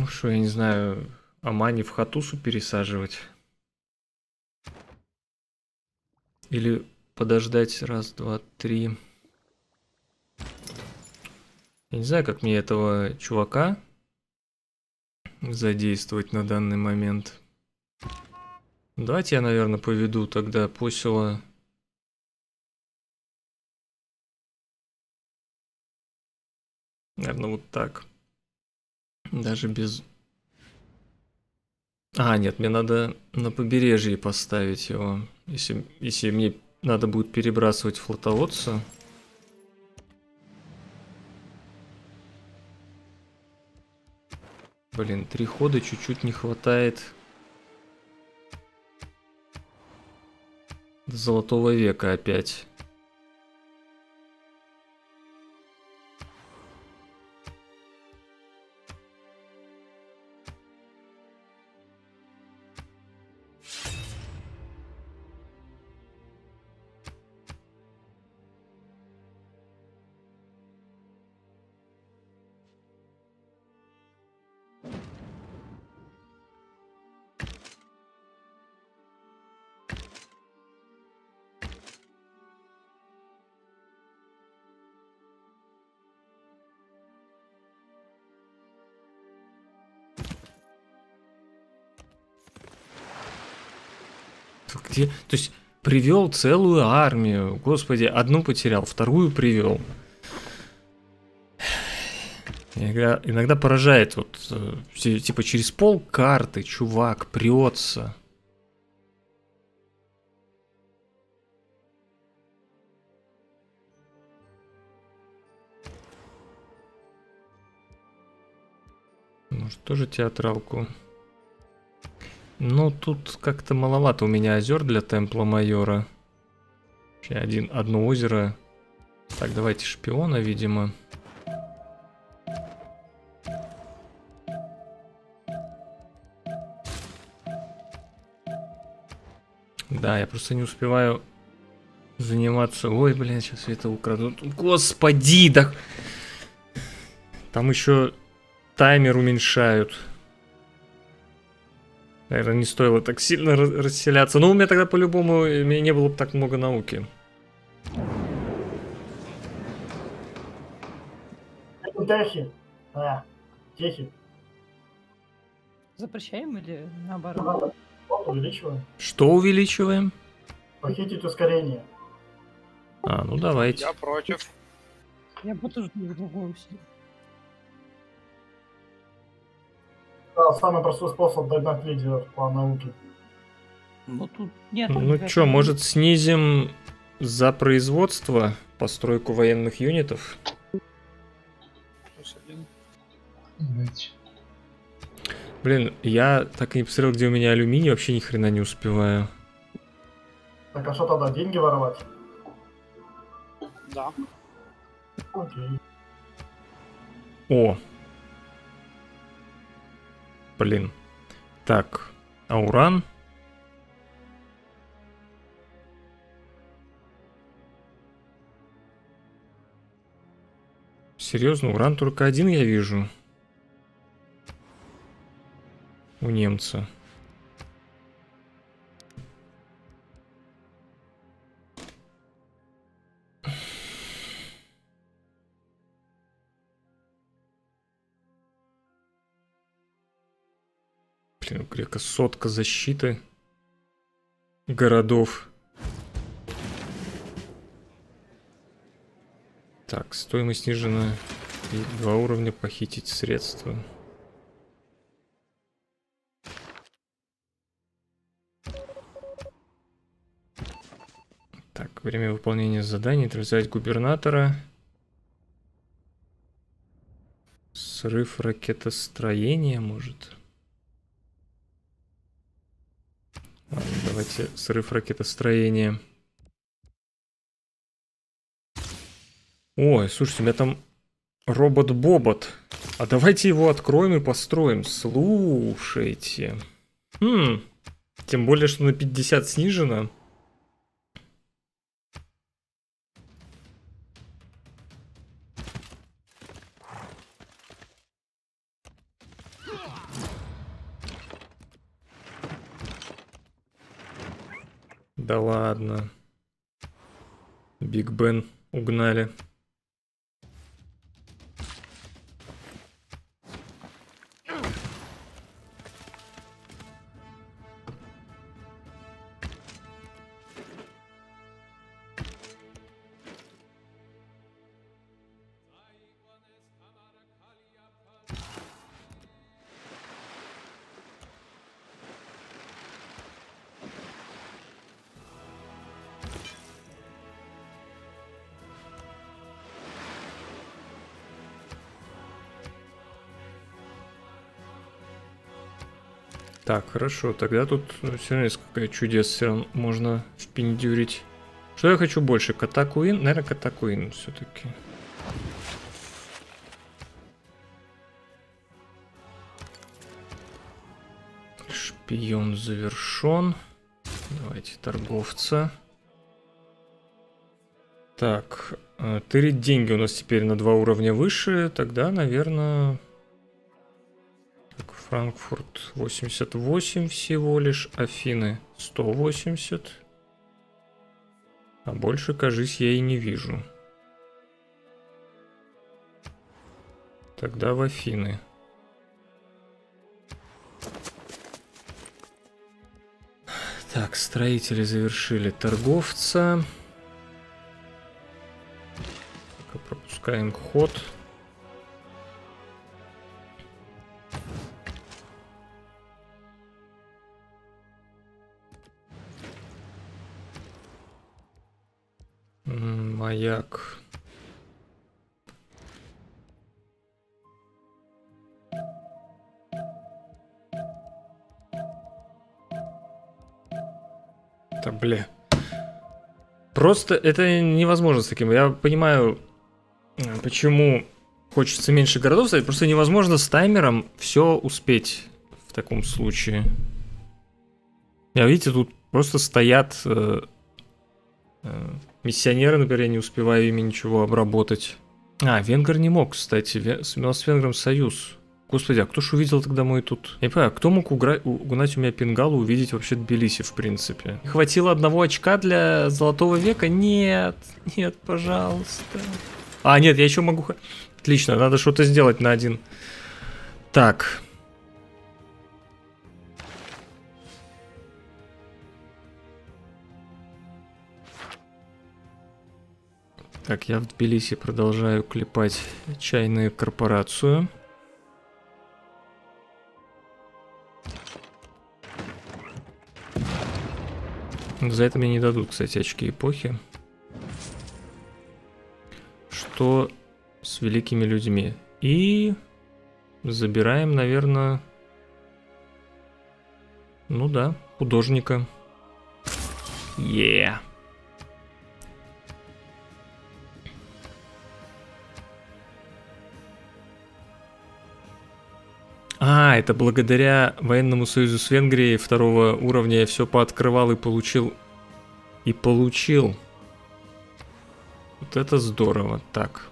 Ну что, я не знаю, Амани в Хаттусу пересаживать? Или подождать раз, два, три. Я не знаю, как мне этого чувака задействовать на данный момент. Давайте я, наверное, поведу тогда посела. Наверное, вот так. Даже без... А, нет, мне надо на побережье поставить его. Если, если мне надо будет перебрасывать флотоводца. Блин, три хода чуть-чуть не хватает до Золотого века опять. Где? То есть привел целую армию. Господи, одну потерял, вторую привел. Иногда, иногда поражает, вот типа через пол карты чувак прется. Может, тоже театралку? Ну, тут как-то маловато у меня озер для Темпла Майора. Вообще один, одно озеро. Так, давайте шпиона, видимо. Да, я просто не успеваю заниматься... Ой, блин, сейчас я это украду. Господи, да... Там еще таймер уменьшают. Наверное, не стоило так сильно расселяться. Но у меня тогда по-любому не было бы так много науки. Запрещаем или наоборот? Увеличиваем. Что увеличиваем? Похитить ускорение. А, ну давайте. Я против. Я буду другому сидеть. Самый простой способ догнать лидеров по науке. Ну, тут нет, ну чё, может снизим за производство постройку военных юнитов? Блин, я так и не посмотрел, где у меня алюминий, вообще ни хрена не успеваю. Так, а что тогда, деньги воровать? Да. Окей. О. Блин. Так, а уран? Серьезно, уран только один я вижу. У немца. У грека сотка защиты городов. Так, стоимость снижена. И два уровня похитить средства. Так, время выполнения заданий. Отвязать губернатора. Срыв ракетостроения, может... Давайте срыв ракетостроения. Ой, слушайте, у меня там робот-бобот. А давайте его откроем и построим. Слушайте. Хм. Тем более, что на пятьдесят снижено. Да ладно. Биг Бен угнали. Так, хорошо, тогда тут все равно есть какая чудес, все равно можно впендюрить. Что я хочу больше? Катакуин? Наверное, Катакуин все-таки. Шпион завершен. Давайте торговца. Так, тырить деньги у нас теперь на два уровня выше, тогда, наверное... Франкфурт восемьдесят восемь всего лишь, Афины сто восемьдесят. А больше, кажись, я и не вижу. Тогда в Афины. Так, строители завершили торговца. Так, пропускаем ход. Маяк. Да, бля. Просто это невозможно с таким. Я понимаю, почему хочется меньше городов ставить. Просто невозможно с таймером все успеть в таком случае. Я, видите, тут просто стоят... Э, э, Миссионеры, например, я не успеваю ими ничего обработать. А, венгр не мог, кстати. Вен... У нас с венгром союз. Господи, а кто ж увидел тогда мой тут? Я не понимаю, кто мог угра... угнать у меня Пингалу, увидеть вообще Тбилиси, в принципе? Хватило одного очка для Золотого века? Нет, нет, пожалуйста. А, нет, я еще могу... Отлично, надо что-то сделать на один. Так... Так, я в Тбилиси продолжаю клепать чайную корпорацию. За это мне не дадут, кстати, очки эпохи. Что с великими людьми? И забираем, наверное... Ну да, художника. Еее. Yeah. А, это благодаря военному союзу с Венгрией второго уровня я все пооткрывал и получил. И получил. Вот это здорово. Так.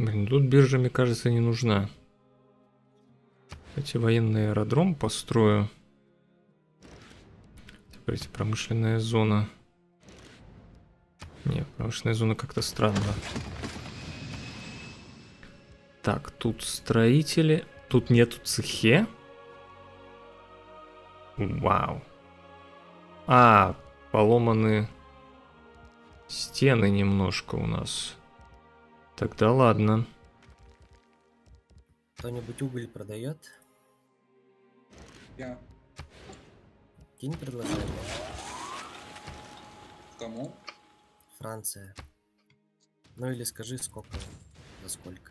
Блин, тут биржа, мне кажется, не нужна. Кстати, военный аэродром построю. Смотрите, промышленная зона. Не, промышленная зона как-то странно. Так, тут строители. Тут нету цехе. Вау. А, поломаны стены немножко у нас. Тогда ладно. Кто-нибудь уголь продает? Я. Кинь предложение. Кому? Франция. Ну или скажи, сколько, за сколько.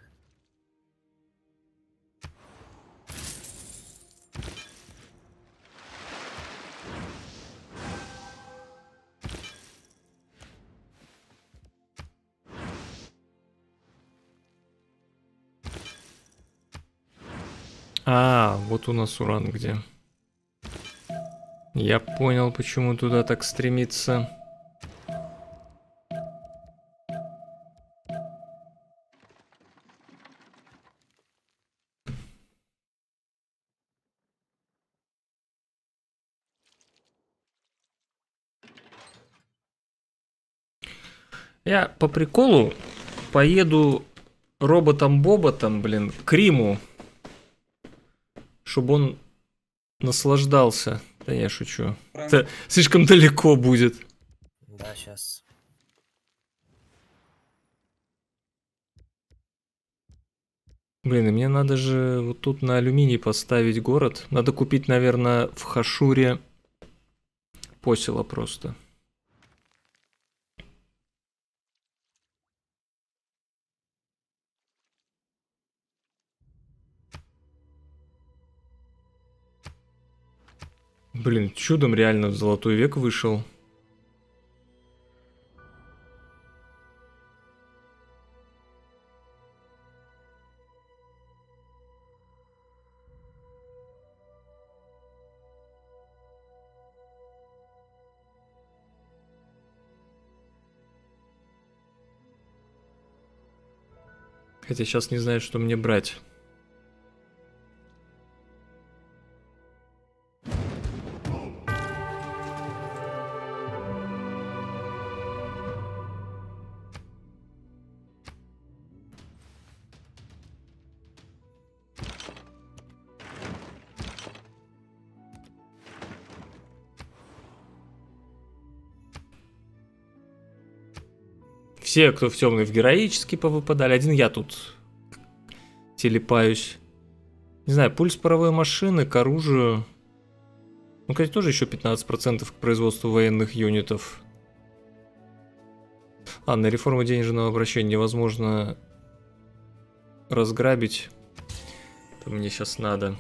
А, вот у нас Уран где. Я понял, почему туда так стремится. Я по приколу поеду роботом-боботом, блин, к Риму. Чтобы он наслаждался. Да я шучу. Это слишком далеко будет. Да, сейчас. Блин, и мне надо же вот тут на алюминий поставить город. Надо купить, наверное, в Хашуре посела просто. Блин, чудом реально в золотой век вышел. Хотя сейчас не знаю, что мне брать. Все, кто в темный, в героический повыпадали. Один я тут телепаюсь. Не знаю, пульс паровой машины к оружию. Ну, кстати, тоже еще пятнадцать процентов к производству военных юнитов. Ладно, реформу денежного обращения невозможно разграбить. Это мне сейчас надо.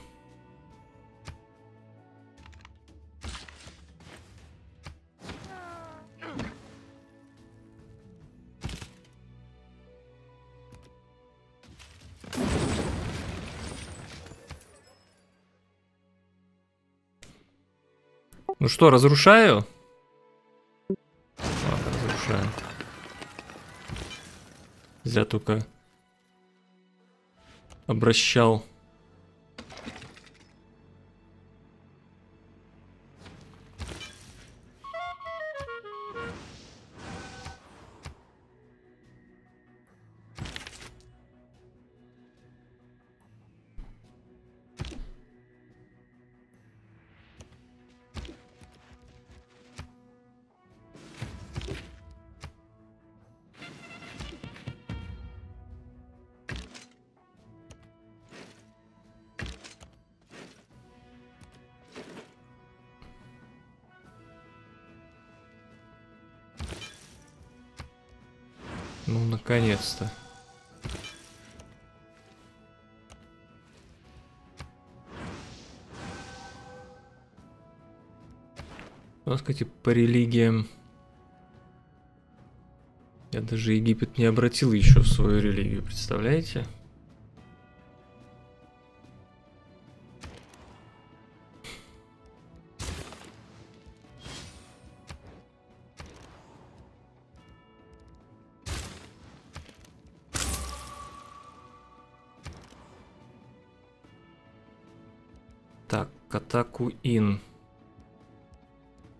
Ну что, разрушаю? Ладно, разрушаю. Нельзя только обращал. Ну, наконец-то. У нас, кстати, по религиям. Я даже Египет не обратил еще в свою религию, представляете? Атаку ин.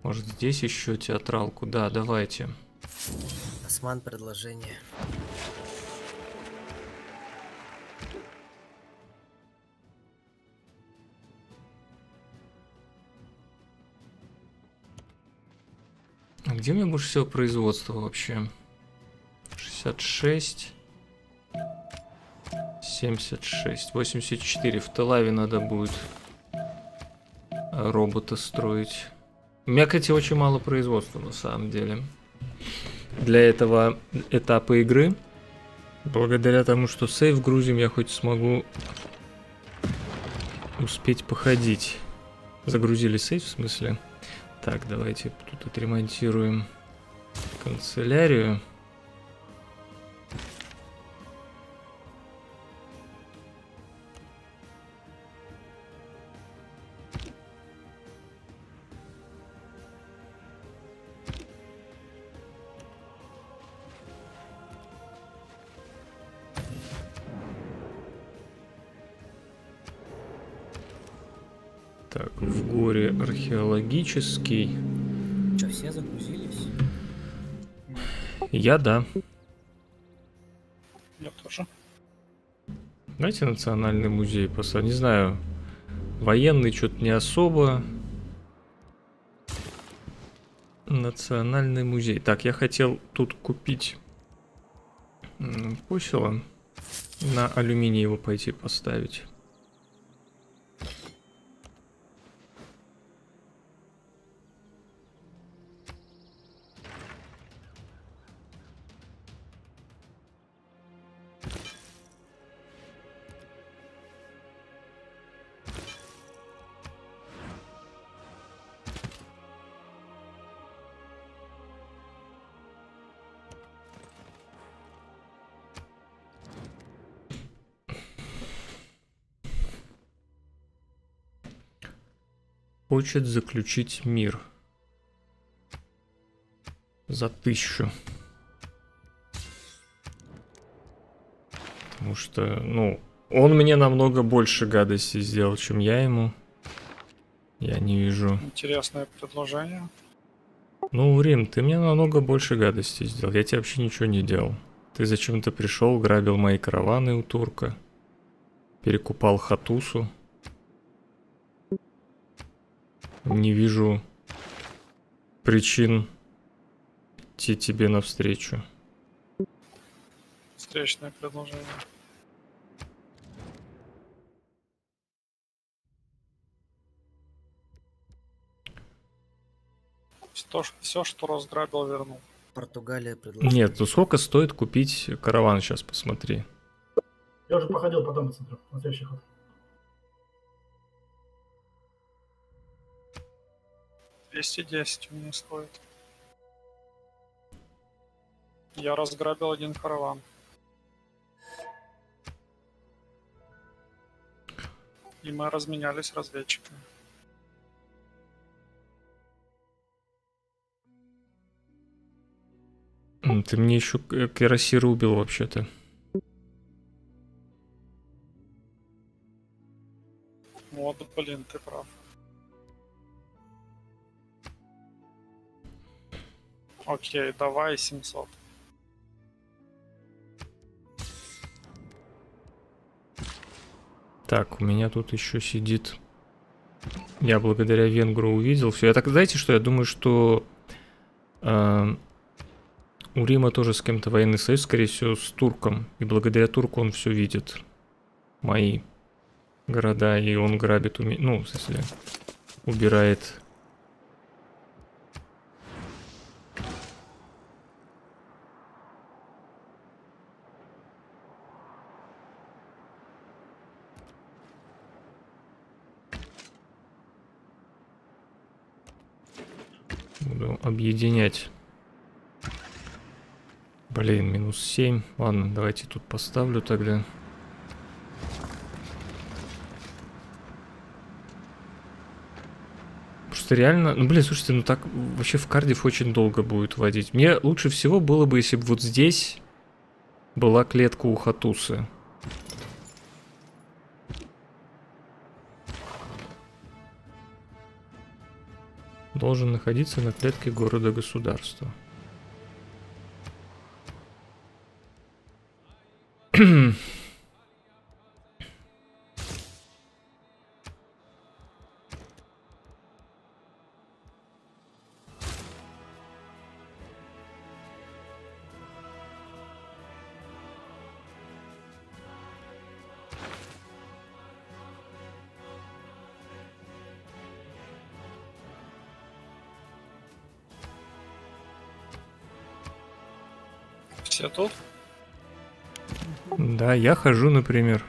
Может, здесь еще театралку? Да, давайте. Осман, предложение. А где у меня больше всего производства вообще? шестьдесят шесть. семьдесят шесть. восемьдесят четыре. В Талаве надо будет робота строить. У меня, кстати, очень мало производства на самом деле. для этого этапа игры. Благодаря тому, что сейв грузим, я хоть смогу успеть походить. Загрузили сейф, в смысле? Так, давайте тут отремонтируем канцелярию. Так, в горе археологический. Что, все загрузились? Я да. Я тоже. Знаете, национальный музей просто, не знаю, военный что-то не особо. Национальный музей. Так, я хотел тут купить посела, на алюминий его пойти поставить. Хочет заключить мир за тысячу, потому что, ну, он мне намного больше гадостей сделал, чем я ему. Я не вижу. Интересное предложение. Ну, Рим, ты мне намного больше гадостей сделал. Я тебе вообще ничего не делал. Ты зачем-то пришел, грабил мои караваны у турка, перекупал Хаттусу. Не вижу причин идти тебе навстречу. Встречное предложение. Что, все, что разграбил, вернул. Португалия предложила. Нет, ну сколько стоит купить караван, сейчас посмотри. Я уже походил по дому, смотрю, на следующий ход. двести десять у меня стоит. Я разграбил один караван. И мы разменялись разведчиками. Ты мне еще кирасира убил вообще-то. Вот, блин, ты прав. Окей, давай семьсот. Так, у меня тут еще сидит. Я благодаря венгру увидел все. Я так, знаете что, я думаю, что э, у Рима тоже с кем-то военный союз, скорее всего, с турком. И благодаря турку он все видит. Мои города, и он грабит, уме... ну, в смысле, убирает... объединять. Блин, минус семь. Ладно, давайте тут поставлю тогда. Просто реально... Ну, блин, слушайте, ну так вообще в Кардифф очень долго будет водить. Мне лучше всего было бы, если бы вот здесь была клетка у Хаттусы. Должен находиться на клетке города-государства. все тут. Да, я хожу, например.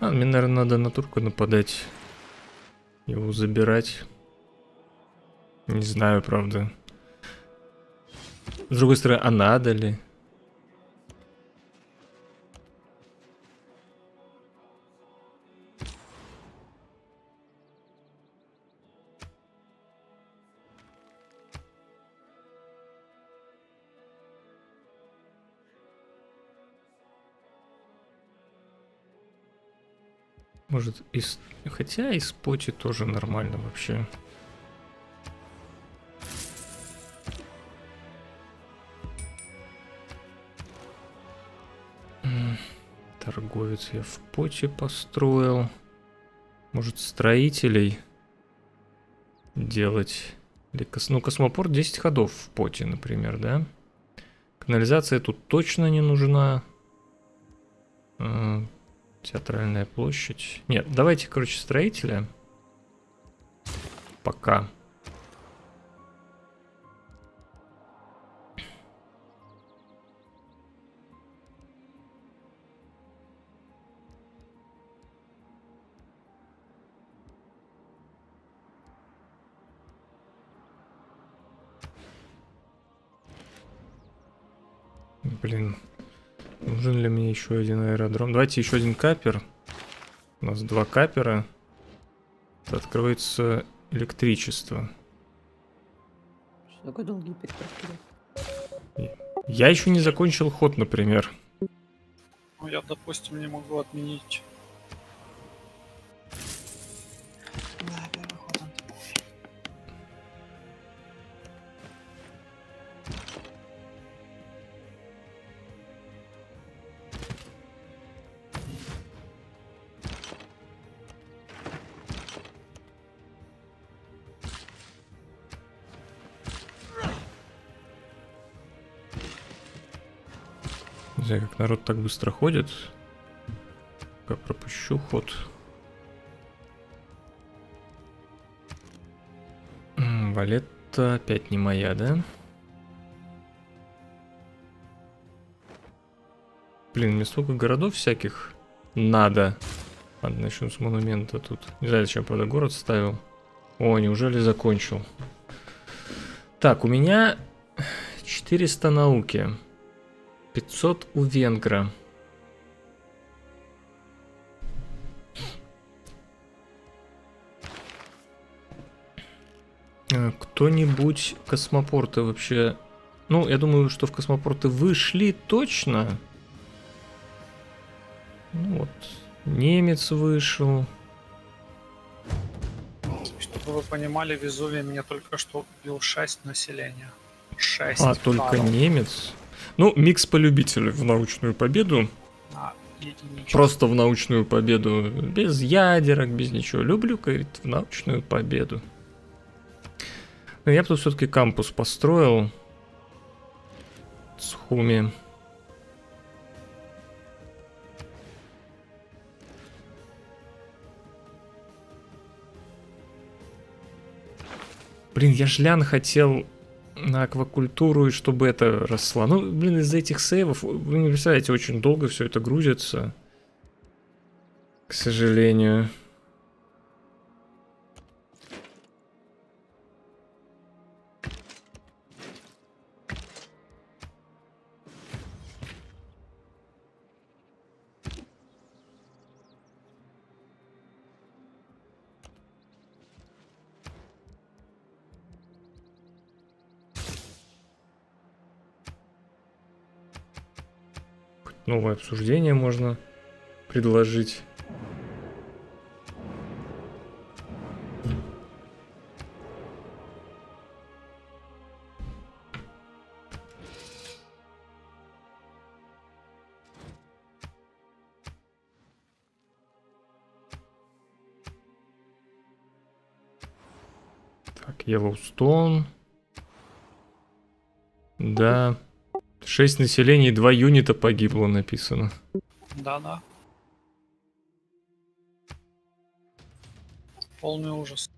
А, мне, наверное, надо на турку нападать. Его забирать. Не знаю, правда. С другой стороны, а надо ли? Может, из... хотя из поти тоже нормально вообще. Торговец я в поте построил. Может, строителей делать. Или кос... Ну, космопорт десять ходов в поте, например, да? Канализация тут точно не нужна. Театральная площадь. Нет, давайте, короче, строителя. Пока. Блин. Нужен ли мне еще один аэродром? Давайте еще один капер. У нас два капера. Открывается электричество. Что такое долгий перекрестки? Я еще не закончил ход, например. Ну, я, допустим, не могу отменить. Да, первый ход он как народ так быстро ходит. Пока пропущу ход. Валетта опять не моя, да? Блин, мне столько городов всяких надо. Ладно, начнем с монумента тут. Не знаю, зачем, правда, город ставил. О, неужели закончил? Так, у меня четыреста науки. пятьсот у венгра. Кто-нибудь космопорты вообще... Ну, я думаю, что в космопорты вышли точно. Ну, вот. Немец вышел. Чтобы вы понимали, Везувий меня только что убил шесть населения. шесть. А, только немец? Ну, микс по любителю в научную победу. А, просто в научную победу. Без ядерок, без ничего. Люблю, говорит, в научную победу. Но я бы тут все-таки кампус построил. Цухуми. Блин, я жлян хотел... на аквакультуру, и чтобы это росло. Ну, блин, из-за этих сейвов, вы не представляете, очень долго все это грузится. К сожалению. Новое обсуждение можно предложить. Так, Йеллоустон. Да. шесть населений, два юнита погибло, написано. Да-да. Полный ужас.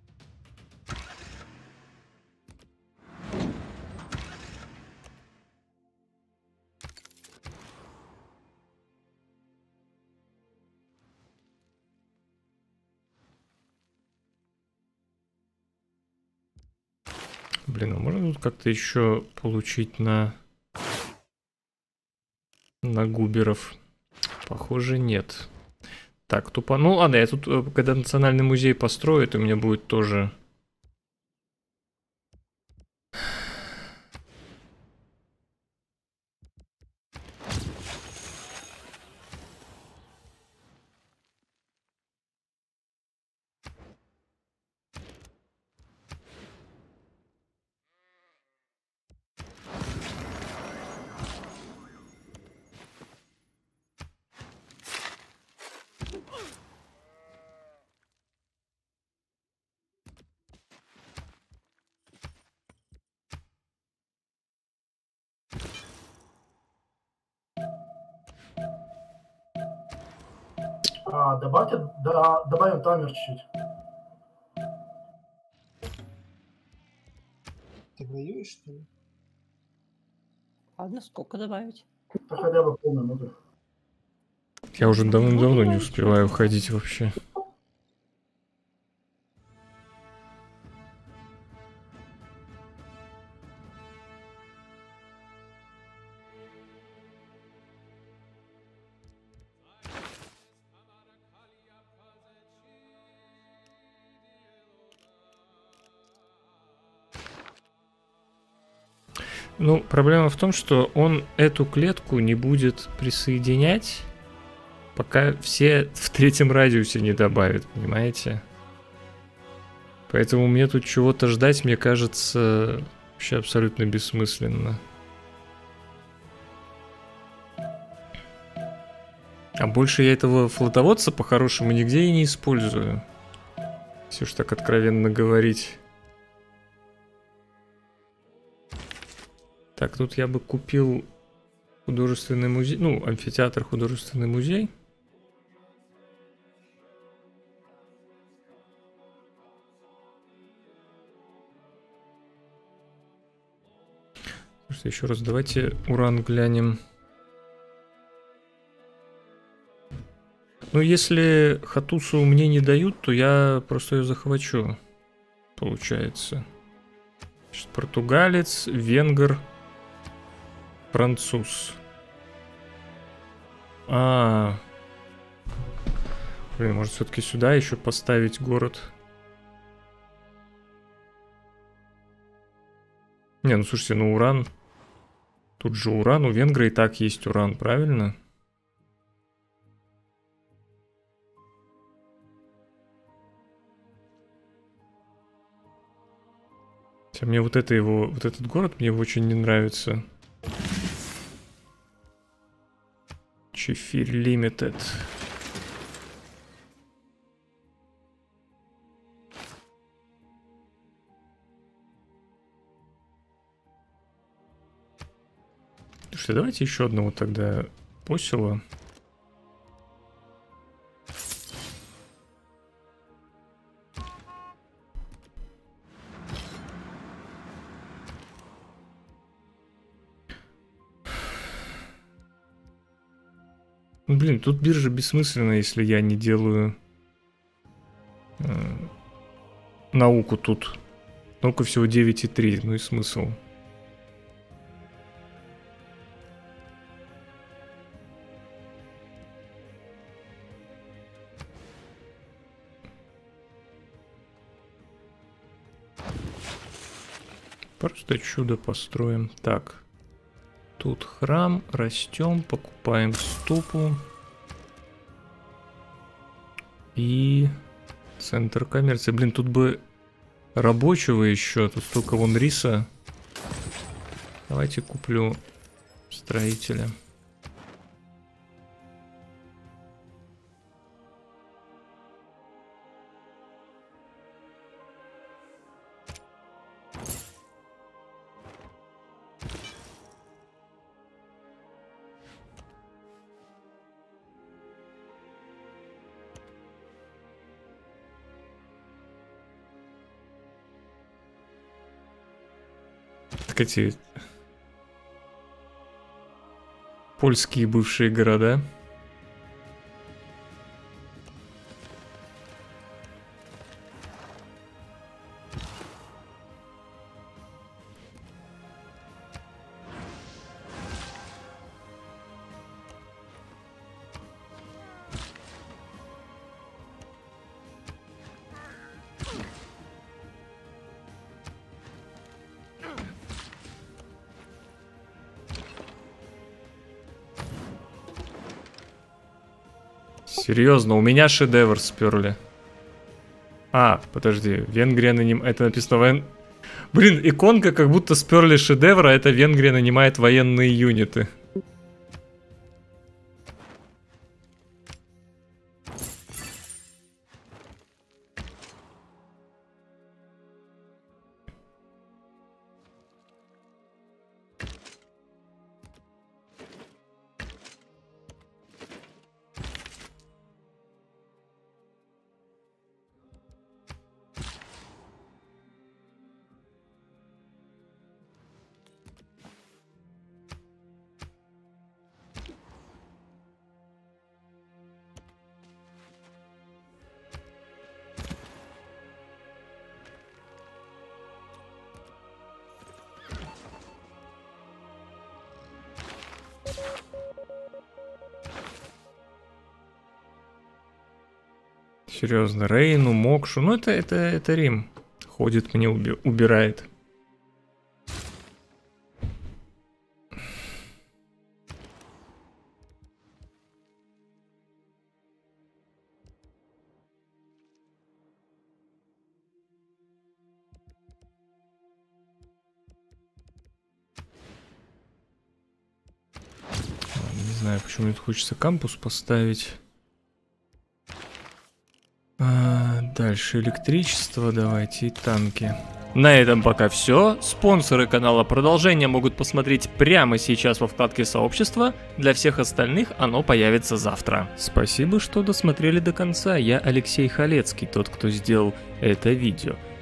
блин, а можно тут как-то еще получить на... на губеров? Похоже, нет. Так, тупанул. Ладно, я тут, когда национальный музей построят, у меня будет тоже... Добавьте, да, добавим таймер чуть-чуть. Ты воюешь, что ли? Ладно, сколько добавить? Да хотя бы полную минуту. Я уже давным-давно не успеваю ходить вообще. Ну, проблема в том, что он эту клетку не будет присоединять, пока все в третьем радиусе не добавят, понимаете? Поэтому мне тут чего-то ждать, мне кажется, вообще абсолютно бессмысленно. А больше я этого флотоводца по-хорошему нигде и не использую. Если уж так откровенно говорить. Так, тут я бы купил художественный музей, ну, амфитеатр, художественный музей. Слушайте, еще раз давайте уран глянем. Ну, если Хаттусу мне не дают, то я просто ее захвачу, получается. Значит, португалец, венгр. Француз. А, блин, может все-таки сюда еще поставить город? Не, ну слушайте, ну уран. Тут же уран, у Венгрии и так есть уран, правильно? Мне вот это его, вот этот город мне очень не нравится. Чифир Лимитед. Слушайте, давайте еще одного тогда посела. Блин, тут биржа бессмысленна, если я не делаю э, науку тут. Наука всего девять и три, ну и смысл. Просто чудо построим. Так. Тут храм, растем, покупаем ступу. И центр коммерции. Блин, тут бы рабочего еще. Тут столько вон риса. Давайте куплю строителя. Эти польские бывшие города. Серьезно, у меня шедевр сперли. А, подожди, Венгрия нанимает... Это написано воен... Блин, иконка как будто сперли шедевр, а это Венгрия нанимает военные юниты. Серьезно, Рейну, Мокшу, ну это, это, это Рим. Ходит мне, уби- убирает. Не знаю, почему мне тут хочется кампус поставить. Дальше электричество, давайте и танки. На этом пока все. Спонсоры канала продолжения могут посмотреть прямо сейчас во вкладке сообщества. Для всех остальных оно появится завтра. Спасибо, что досмотрели до конца. Я Алексей Халецкий, тот, кто сделал это видео.